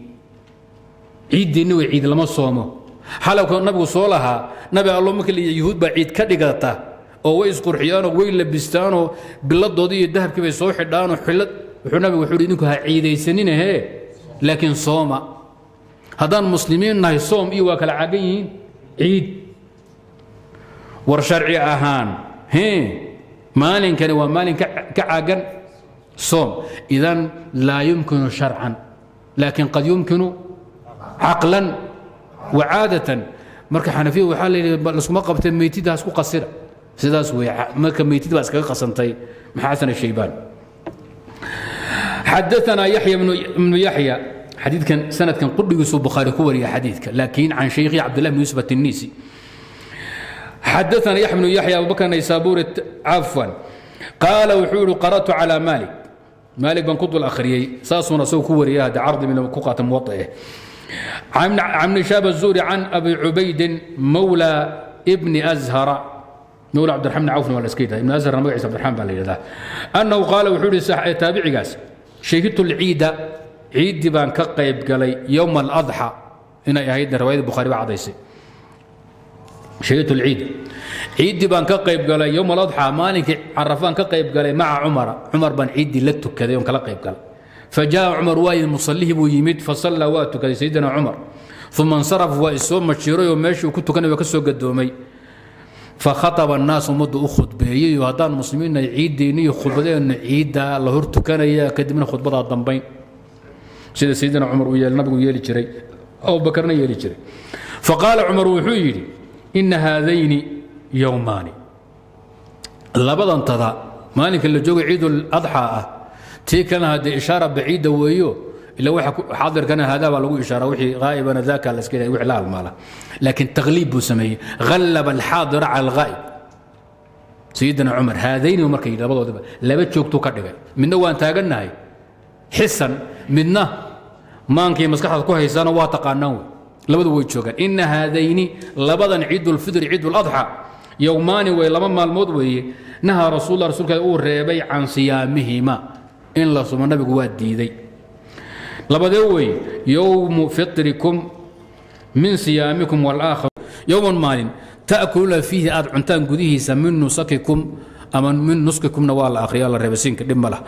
عيد ديني وعيد لما صومه حالا وكان النبي صولها نبي الله ممكن اليهود بعيد كدقاته أو ويس قرحيانه ويل لبستانه باللد ضدي الذهب كيف يسوي حدانه حلت وحول النبي وحول إنكو عيدي سنين هي لكن صومه هذان مسلمين ناي صوم إيوا كالعادي عيد ورشرعي أهان هي مالين كان ومالين كعاقل صوم إذا لا يمكن شرعا لكن قد يمكن عقلا وعادة مركا حنفيه وحالي لسمقة بتميتي داس قصيرة سيداس مركا ميتي داس قصنتي محاسن الشيبان حدثنا يحيى بن يحيى حديث كان سند كان قد يوسف بخاري كوري حديث كان لكن عن شيخي عبد الله بن يوسف التنيسي حدثنا يحيى بن يحيى ابو بكر نيسابوري عفوا قال وحول قرات على مالك مالك بن قطب الاخري ساس ونسو كوري هذا عرض من كوقه موطئه عن عن شاب الزوري عن ابي عبيد مولى ابن ازهر مولى عبد الرحمن عوف ولا سكيته ابن ازهر مولى عبد الرحمن انه قال وحول تابعي قاس شهدت العيد عيد بان كقيب قالي يوم الاضحى هنا يهيدنا روايه البخاري وعديسي شهدت العيد عيد بان كقيب قالي يوم الاضحى مالك عرفان كقيب قالي مع عمر عمر بن عيد لتك كذا يوم كقيب قال فجاء عمر واي المصلي ويمد فصلى واتك سيدنا عمر ثم انصرف واسوم مشيرو ومشي وكنت كان وكسو قدومي فخطب الناس ومد اخطبي وهدان المسلمين عيد ديني خطبتين عيد الله هرتو كان يا كدمنا خطبه الضنبين سيدنا سيدنا عمر ويا النبي ويا لي جري او بكرنا يا لي جري فقال عمر وحيدي ان هذين يومان لبدن تدا مالك اللي جوج عيد الاضحى تي كان هذه اشاره بعيده ويو الا وحا حاضر كان هذا لو اشاره وحي غائب انا ذاك الاسكيله وحلال ماله لكن تغليب سميه غلب الحاضر على الغائب سيدنا عمر هذين ومركي لبدن لبا جوجتو كدغاي من وان تاغناي حسن منا مانكي مسكحه كو هيسانو وا تقانو لبدو وي جوغان ان هذين لبدن عيد الفطر عيد الاضحى يومان وي لما مالمود وي نهى رسول الله رسولك او ريبي عن صيامهما ان لا صوم النبي وا ديدي لبدو وي يوم فطركم من صيامكم والاخر يوم مال تاكل فيه ادعنتان غديه من نسككم امن من نسككم نوال اخيال الريبسين كدمله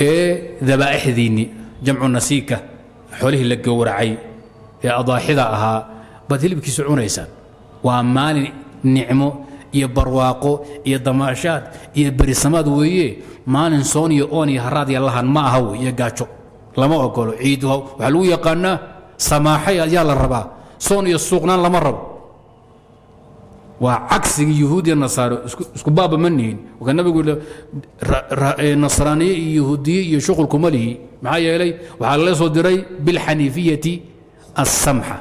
ايه ذبائح ديني جمع نسيكة حوله اللي جورعي يا أضاحيها بدل بكيس عونيسان وأمان نعمه يبرواقه يضماشات يبرسمات ويه ما ننسوني أوني هرادي الله ما هو يجاتو لما أقول عيدوا وعلو يقنا سماحية يا الربا صوني السوقنا لما رب وعكس يهودي النصارى سكباب منين وكان النبي يقول نصراني يهودي يشغل كماله معايا إلي وعلى الله صدري بالحنيفية السمحة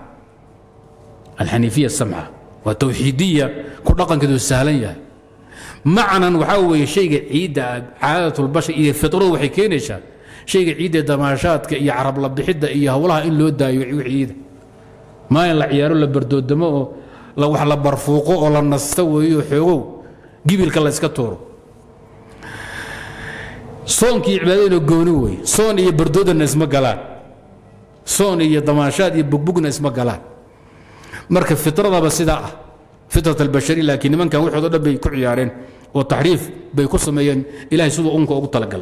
الحنيفية السمحة والتوحيدية كل رقم كده سهلين معنى وحاول شيء عيد عادة البشر إذا فطروا وحكينيشا شيء عيد دماشات كي عرب لبحدة إياها والله إن له دا يعيد ما يلا عياروا لبردوا الدماء لو حلا برفوقه ولا نستوي يحيوه قبل كلا يسكتورو صون كي عبادين الجونوي صون يبردود الناس مقالات صون يضماشات يبقبق الناس مقالات مركب فطرة بس إذا فطرة البشري لكن من كان وحده ده بيكون عيارين والتحريف بيكون سميا إلى يسوع أنكو أبو طلقل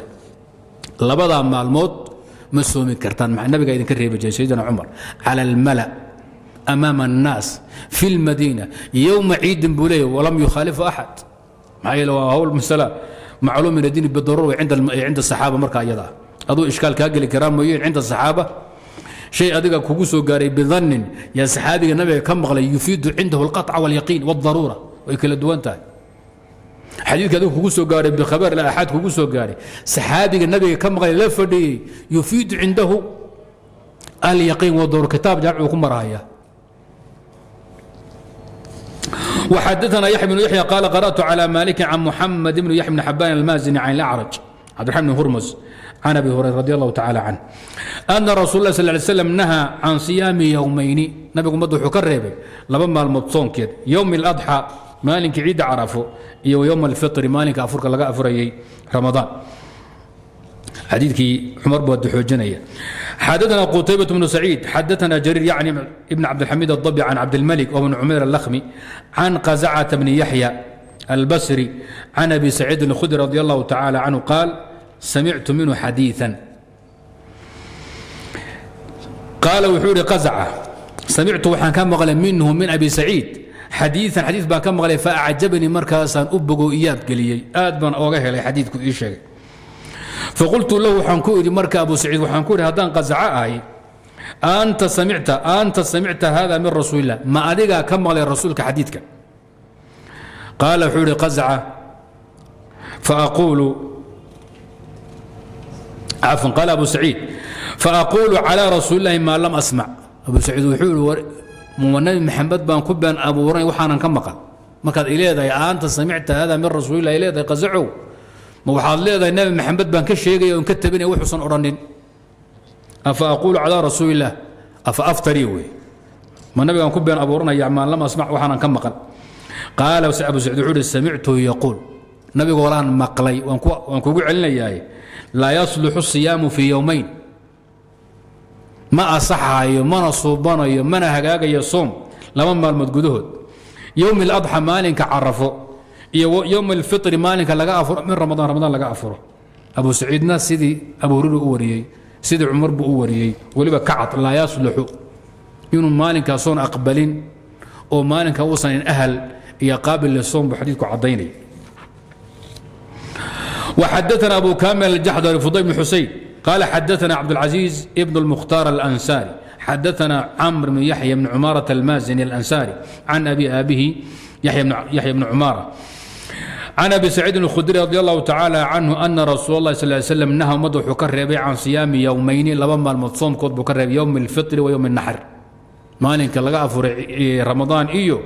لبضع مع الموت مسوم كرتان مع النبي قاعد يكرر بجيش سيدنا عمر على الملأ أمام الناس في المدينة يوم عيد بوليه ولم يخالف أحد معي لو هو المسألة معلوم من الدين بالضرورة عند عند الصحابة مركا أيضا أضو إشكال كاقل الكرام عند الصحابة شيء أدقى كوكوسو قاري بظن يا صحابي النبي كم غلي يفيد عنده القطع واليقين والضرورة ويكل الدوانتاي حديث كذا كوكوسو قاري بخبر لا أحد كوكوسو قاري صحابي النبي كم غلي لفدي يفيد عنده اليقين والضرورة كتاب جمعكم مرايا وحدثنا يحيى بن يحيى قال قرأت على مالك عن محمد بن يحيى بن حبان المازني عن الأعرج عبد الرحمن بن هرمز عن أبي هريرة رضي الله تعالى عنه أن رسول الله صلى الله عليه وسلم نهى عن صيام يومين نبيكم مضحو كريبه لبما المبطون كده يوم الأضحى مالك عيد عرفه يوم الفطر مالك أفرك لقاء أفري رمضان حديث كي عمر بودحو الجنية حدثنا قتيبة بن سعيد حدثنا جرير يعني ابن عبد الحميد الضبي عن عبد الملك وابن عمير اللخمي عن قزعة بن يحيى البصري عن ابي سعيد الخدري رضي الله تعالى عنه قال سمعت منه حديثا قال وحوري قزعة سمعت وحان كان مغلى منهم من أبي سعيد حديثا حديث با كان مغلى فأعجبني مركزا أبقوا إياد قليل آدما أوغيه لي حديثك إيشي فقلت له وحنكوري مركز أبو سعيد وحنكوري هذان قزعة أي أنت سمعت أنت سمعت هذا من رسول الله ما أدقى كم مغلى رسولك حديثك قال وحوري قزعة فأقول عفوا قال أبو سعيد فأقول على رسول الله ما لم أسمع أبو سعيد وحول والنبي محمد بن كبان أبو هريرة وحانا كم قال ما قال إليه ذا أنت سمعت هذا من رسول الله إليه ذا قزعوا ما وحال إليه ذا النبي محمد بن كشيجي وكتبني وحسن أرنين أفأقول على رسول الله أفأفتريوي ما النبي بن كبان أبو هريرة يعمل لم أسمع وحانا كم قال قال أبو سعيد وحول سمعته يقول نبي قران مقلي وانكو علنا إياه لا يصلح الصيام في يومين ما أصحى يومنا صوبنا يومنا هجاج يصوم لما ما المتجدود يوم الأضحى مالك عرفه يوم الفطر مالك لقى فرق من رمضان رمضان لقى فرق أبو سعيد ناس سيدي أبو هريرة أوريي سيدي عمر بأوريي ولبا كعط لا يصلح يوم مالك صون أقبلين أو مالك وصل أهل يقابل للصوم بحديثك عضيني وحدثنا أبو كامل الجحدري فضيل بن حسين قال حدثنا عبد العزيز ابن المختار الأنصاري حدثنا عمرو بن يحيى بن عمارة المازني الأنصاري عن أبي أبيه يحيى بن يحيى بن عمارة عن أبي سعيد الخدري رضي الله تعالى عنه أن رسول الله صلى الله عليه وسلم نهى مدح كربي عن صيام يومين لما المتصوم كود بكربي يوم الفطر ويوم النحر مالك لقى في رمضان إيو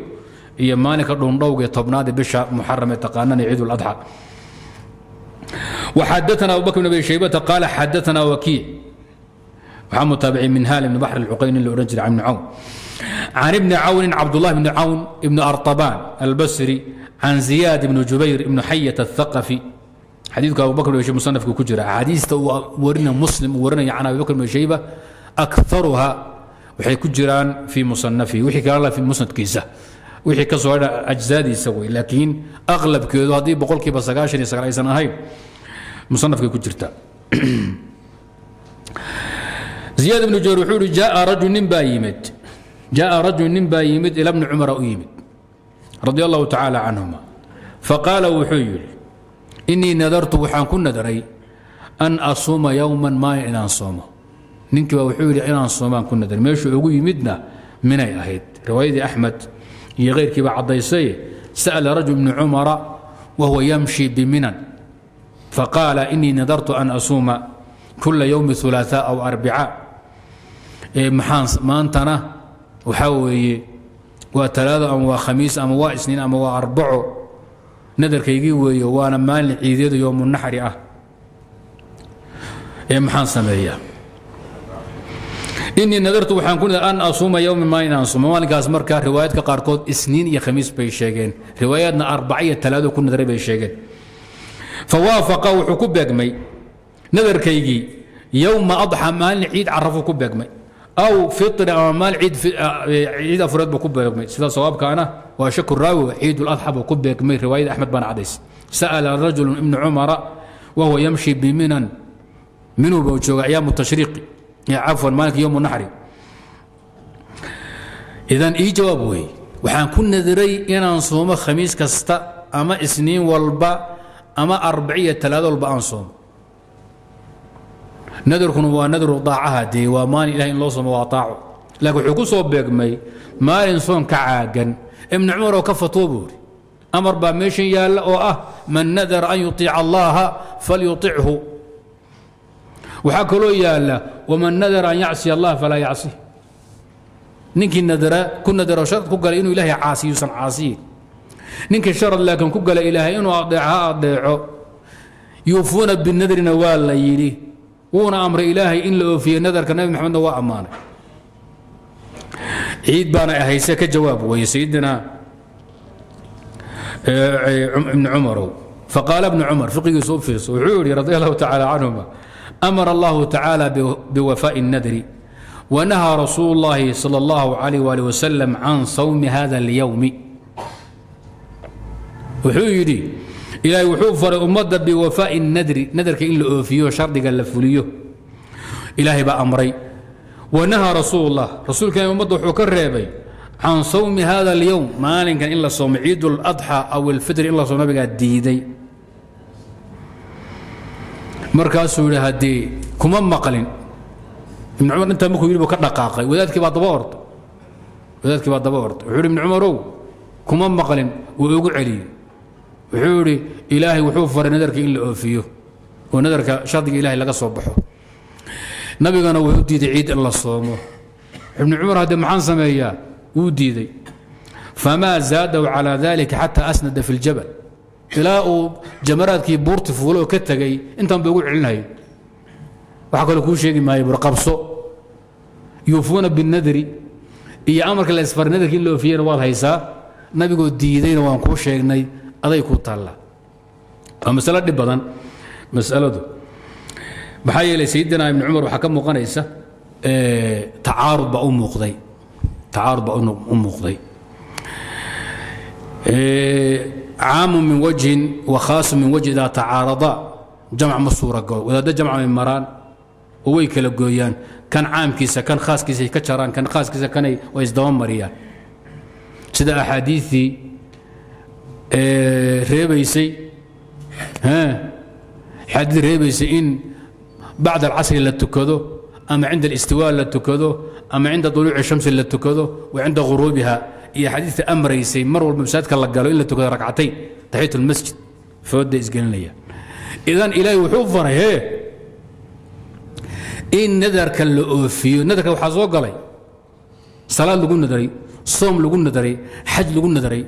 إيه مالك دون روقي طبنادي بشا محرم تقانني عيد الأضحى وحدثنا ابو بكر بن ابي شيبه قال حدثنا وكيع عن متابعين من هال بن بحر العقيني الاورنجي عن ابن عون عن ابن عون عبد الله بن عون ابن ارطبان البصري عن زياد بن جبير ابن حيه الثقفي حديثك ابو بكر بن شيبه مصنف كجرى حديث ورنا مسلم ورنا عن ابي بكر بن شيبه اكثرها وحي كجران في مصنفه وحي كان في مسند كيسه وحي كسر اجزادي يسوي لكن اغلب كيلو هذه بقول كيف سقاشني سقراي سنه هاي مصنف كي كجرتا زياد بن جرير وحول جاء رجل نبا يمد جاء رجل نبا يمد الى ابن عمر ويمد رضي الله تعالى عنهما فقال وحيل اني نذرت وحان كن نذري ان اصوم يوما ما ان اصوم نينك وحول ان اصوم كن نذر ميشو اوغو يمدنا من اي اهيد روايه احمد هي غير كي بعضيسيه سال رجل ابن عمر وهو يمشي بمنن فقال إني نذرت أن أصوم كل يوم ثلاثاء أو أربعاء محانس ما أنتنا وحوي وثلاثة أم وخميس أم واثنين أم وأربعة نذر كيجي وأنا مال عيد يوم النحر أه محانس مهيا إني نذرت وحنكون أن أصوم يوم ما ينصوم مالك أزمر كروايات كقاركود اثنين يا خميس بيشجين رواياتنا أربعية ثلاثة كنا ندري بيشجين فوافق وحكوب بيقمي نذر كيجي يوم اضحى مال عيد عرفوا كوب بيقمي او فطر او مال عيد عيد افراد بكوب بيقمي سيدا صواب كان وشك الراوي عيد الاضحى بكوب بيقمي روايه احمد بن عديس سال رجل ابن عمر وهو يمشي بمنن منو بوجه ايام التشريق عفوا مالك يوم النحر اذا اي جوابه وحان كن نذري ان نصوم خميس كستا اما اثنين والبا أما أربعية ثلاثة والبأنصوم نذركم ونذر ضاعها دي ومان إله إلا الله وأطاعه لكن حكو صوب بيقمي ما ينصوم كعاقا ابن عمر وكف طوبور أمر باميشن يا لأوأه من نذر أن يطيع الله فليطيعه وحكوا له يا الله ومن نذر أن يعصي الله فلا يعصيه نينكي النذر كن نذر شرط قال إنه إلهي عاصي يصنع عاصي نينك الشر لكن كوب قال إلهي إنه أضيعها أضيعه يوفون بالنذر نوال ليلي وأنا أمر إلهي إن لو في النذر كان النبي محمد هو أمانة عيد بانا هيسا كجواب ويا سيدنا ابن عمر فقال ابن عمر فقيه صوفيس وعوري رضي الله تعالى عنهما أمر الله تعالى بوفاء النذر ونهى رسول الله صلى الله عليه وآله وسلم عن صوم هذا اليوم wuxuu yidhi ilaahay wuxuu faray ummadda bi wafaa'i nadri nadarka in la oofiyo shardiga la fuliyo ilaahay ba amray ونهى رسول الله رسول كان يمدح وكرهبي عن صوم هذا اليوم مالك كان إلا صوم عيد الأضحى أو الفطر إلا صوم نبي قال ديدي مركزه لها دي كمان مقلن ابن عمر أنت مكو يلبو كدقاقي وذاتك بعد بورد وذاتك بعد بورد وحوري ابن عمر كمان مقلن ويقول علي وحوري إلهي وحوفر نذرك إلا أوفيه ونذرك شاطق إلهي لقى صبحه نبينا وديد عيد الا صومه ابن عمر هذا معان سميه وديدي فما زادوا على ذلك حتى اسند في الجبل تلاقوا جمرات كي بورت فولو كتغي انتم بيقول علناي waxa kale ku sheegi maayo burqabso yufuna bin nadri iyo amarka la isfar nadrki loo fiir wal haysa nabigu diidayna waan ku sheegnay aday ku taala mas'ala dib badan mas'aladu بحي لي سيدنا ابن عمر وحكم قنيسه إيه تعارض بأم مقضي تعارض بأم مقضي إيه عام من وجه وخاص من وجه اذا تعارضا جمع مصوره واذا ده جمع من مران وويكل قويان كان عام كيسه كان خاص كيسه كتشران كان خاص كيسه كان ويزدوم مريان سيدنا احاديثي إيه ريبيسي ها حديث ريبيسي ان بعد العصر لا تكذو اما عند الاستواء لا تكذو اما عند طلوع الشمس لا تكذو وعند غروبها هي حديث امر يسي مروا المساجد كلا قالوا الا تكذو ركعتين تحيه المسجد فود اسجنليه اذا الهي وحفر هي ان نذر كالوفي نذرك وحا سو غلي صلاه لو ندري صوم لو ندري حج لو ندري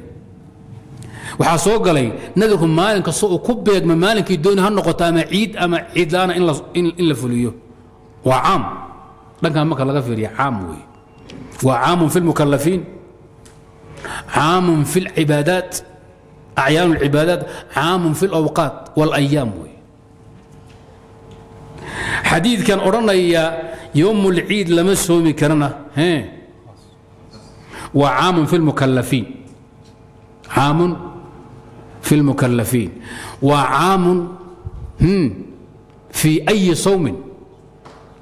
وحا سو غلي نذرك مالك سو كوبيد ما مالك دون ها نقطه اما عيد اما عيد لانا ان ان لفليو وعام دغه ما كلا غفير عام وي وعام في المكلفين عام في العبادات اعيان العبادات عام في الاوقات والايام وي حديث كان اورنيا يوم العيد لما سومي كرنا ها وعام في المكلفين عام في المكلفين وعام في أي صوم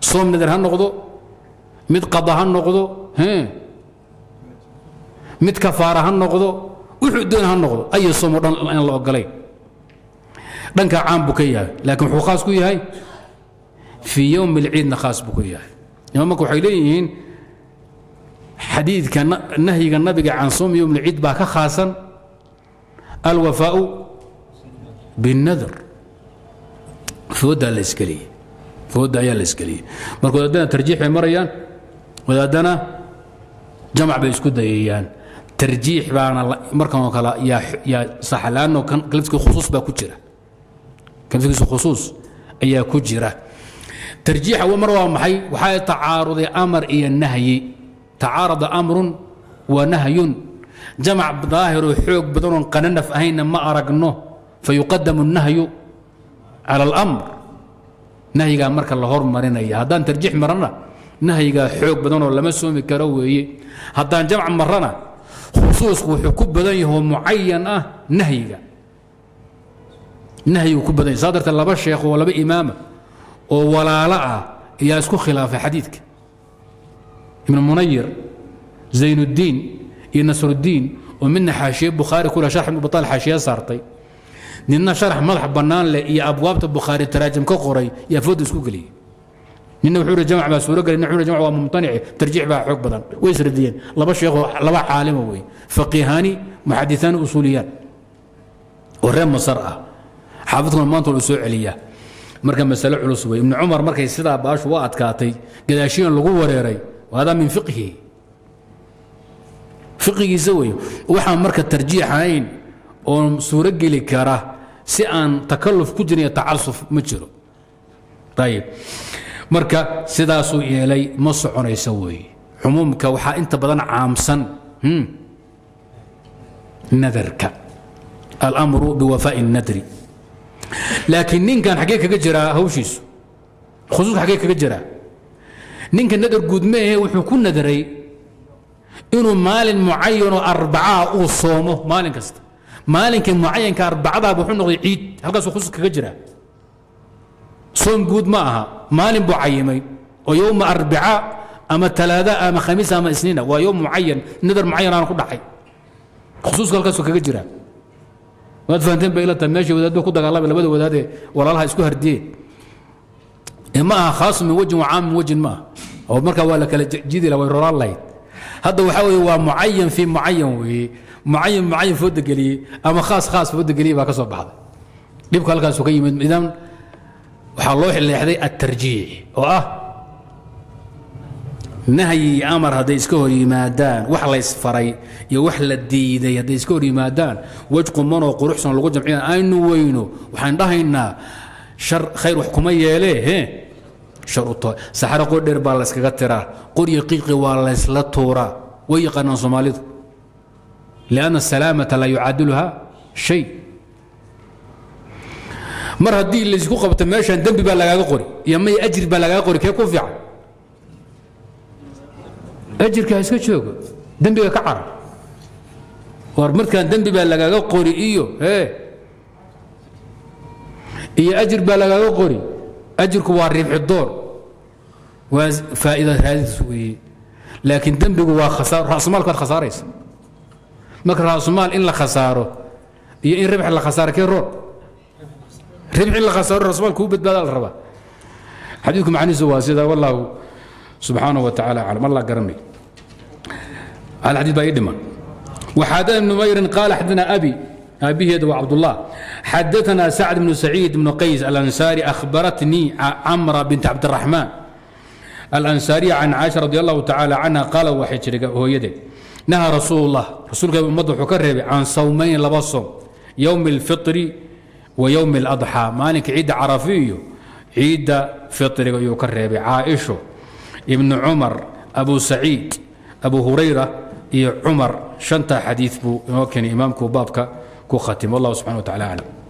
صوم نذر هالنقضو مد قضى هالنقضو مد كفارة هالنقضو وحدون هالنقضو أي صوم أنا الله أقلي لأنك عام بكيها لكن هو خاص كويها في يوم العيد خاص بكيها يومك وحيلين حديث كان نهي النبي عن صوم يوم العيد باك خاصا الوفاء بالنذر فودا الاسكاليه فودا يا الاسكاليه مركو دنا ترجيح مريان ودا دنا جمع بيسكوديان ترجيح بان مركو كلا يا يا صح لانه كان كلفسكو خصوص با كجيره كان في خصوص ايا كجيره ترجيح ومروه محي وحي تعارض امر اي النهي تعارض امر ونهي جمع ظاهر وحوق بدون قنن فأين ما أرقنه فيقدم النهي على الأمر نهي قال مرك الله هرم مرينا إياه هدان ترجيح مرنا نهي قال حوق بدون لمسهم كروي هدان جمع مرنا خصوص وحكوب بدون هو معين أه نهي قال نهي وكوب بدون صادرة لا بشيخ ولا بإمامة ولا لا ياسكو خلاف حديثك ابن المنير زين الدين نصر الدين ومننا حاشيه بخاري كلها شرح من بطال حاشيه صارتي لنا شرح ملح بنان يا ابواب البخاري تراجم كقري يا فود سكوكلي لنا وحور جمع باسوره قال لنا وحور جمع ممتنع ترجيع بها حق بدن ويسردين لبا شيخ لبا عالم وي فقيهاني محدثان اصوليان والرم مسرعه حافظهم مانتو الاسوع عليا مركا مساله علوس وي ابن عمر مركا سدا باش وا ادكاتي قداشين لوو وريري وهذا من فقهه فقهي زوي وحا مركا ترجيحين او سورجي لي كراه سي ان تكلف كجري تعصف مجرو طيب مركا سداسو يلي ما سوي عمومك وحا انت بدن عامسن نذرك الامر بوفاء النذر لكن نين كان حقيقه كجرا هوشيس خصوص حقيقه كجرا نين كان نذر قدمه وحو كن نذري إنه مال معين أربعة أو صومه مال كست مال كان معين كأربعة أبو حنو عيد هذا سخص كجرة صوم جود معها مال بعيمي ويوم أربعة أما الثلاثاء أما خميس أما اثنين ويوم معين نذر معين أنا كل حي خصوص قال كسر كجرا ما تفهمتين بإلا تمشي ودادو كده قال الله بلا بدو وداده ولا الله يسكو هردي إما خاص من وجه وعام من وجه ما أو مركب ولا كلا جديد لو يرى الله هذا وحوي هو معين في معين معين معين في ود قليل أما خاص خاص في ود قليل بكسر بعض ليبقى قال كسر كي من إذا وحلوح اللي هذي الترجيع وآه نهي امر هذا يسكور يمادان وحلا يسفري يا وحلا ديدي هذا يسكور يمادان وجكم منو قروحسن لو جمعين اينو وينو وحان دهينا شر خير حكومه يليه هي شروطه سحر قو دير با لا اسكغا تيرا قور يقيقي وا لا اسلا تورا ويقنا الصوماليد لان السلامه لا يعادلها شيء مر هدي اللي اسكو قبت ماشان دنبي با لاغا قوري يا مي اجر با لاغا قوري كي كو فيعا أجرك هيسكت شو؟ دنبي كعر. ومرت كان دنبي باللقاء قوري إيوه إيه. إيه أجر باللقاء قوري. أجرك واريح الدور. وفائدة هذه تسوي. لكن دنبي هو خسارة رأس مال كان خسارة. مكر رأس مال إلا خسارة. إيه إن ربح إلا خسارة كين رور. ربح إلا خسارة رأس مال كوب بدل الربا. حديثكم عن الزواج هذا والله سبحانه وتعالى علم الله قرمي على الحديث بايدما وحدث ابن نمير قال حدثنا أبي أبي يدعو عبد الله حدثنا سعد بن سعيد بن قيس الأنصاري أخبرتني عمرة بنت عبد الرحمن الأنصارية عن عائشة رضي الله تعالى عنها قال وحي وهو يدي نهى رسول الله رسول الله وكرر عن صومين لبصهم يوم الفطر ويوم الأضحى مالك عيد عرفي عيد فطر ويكرر عائشة ابن عمر أبو سعيد أبو هريرة يا عمر شنتا حديث بو كان إمامك وبابك كو ختم والله سبحانه وتعالى أعلم.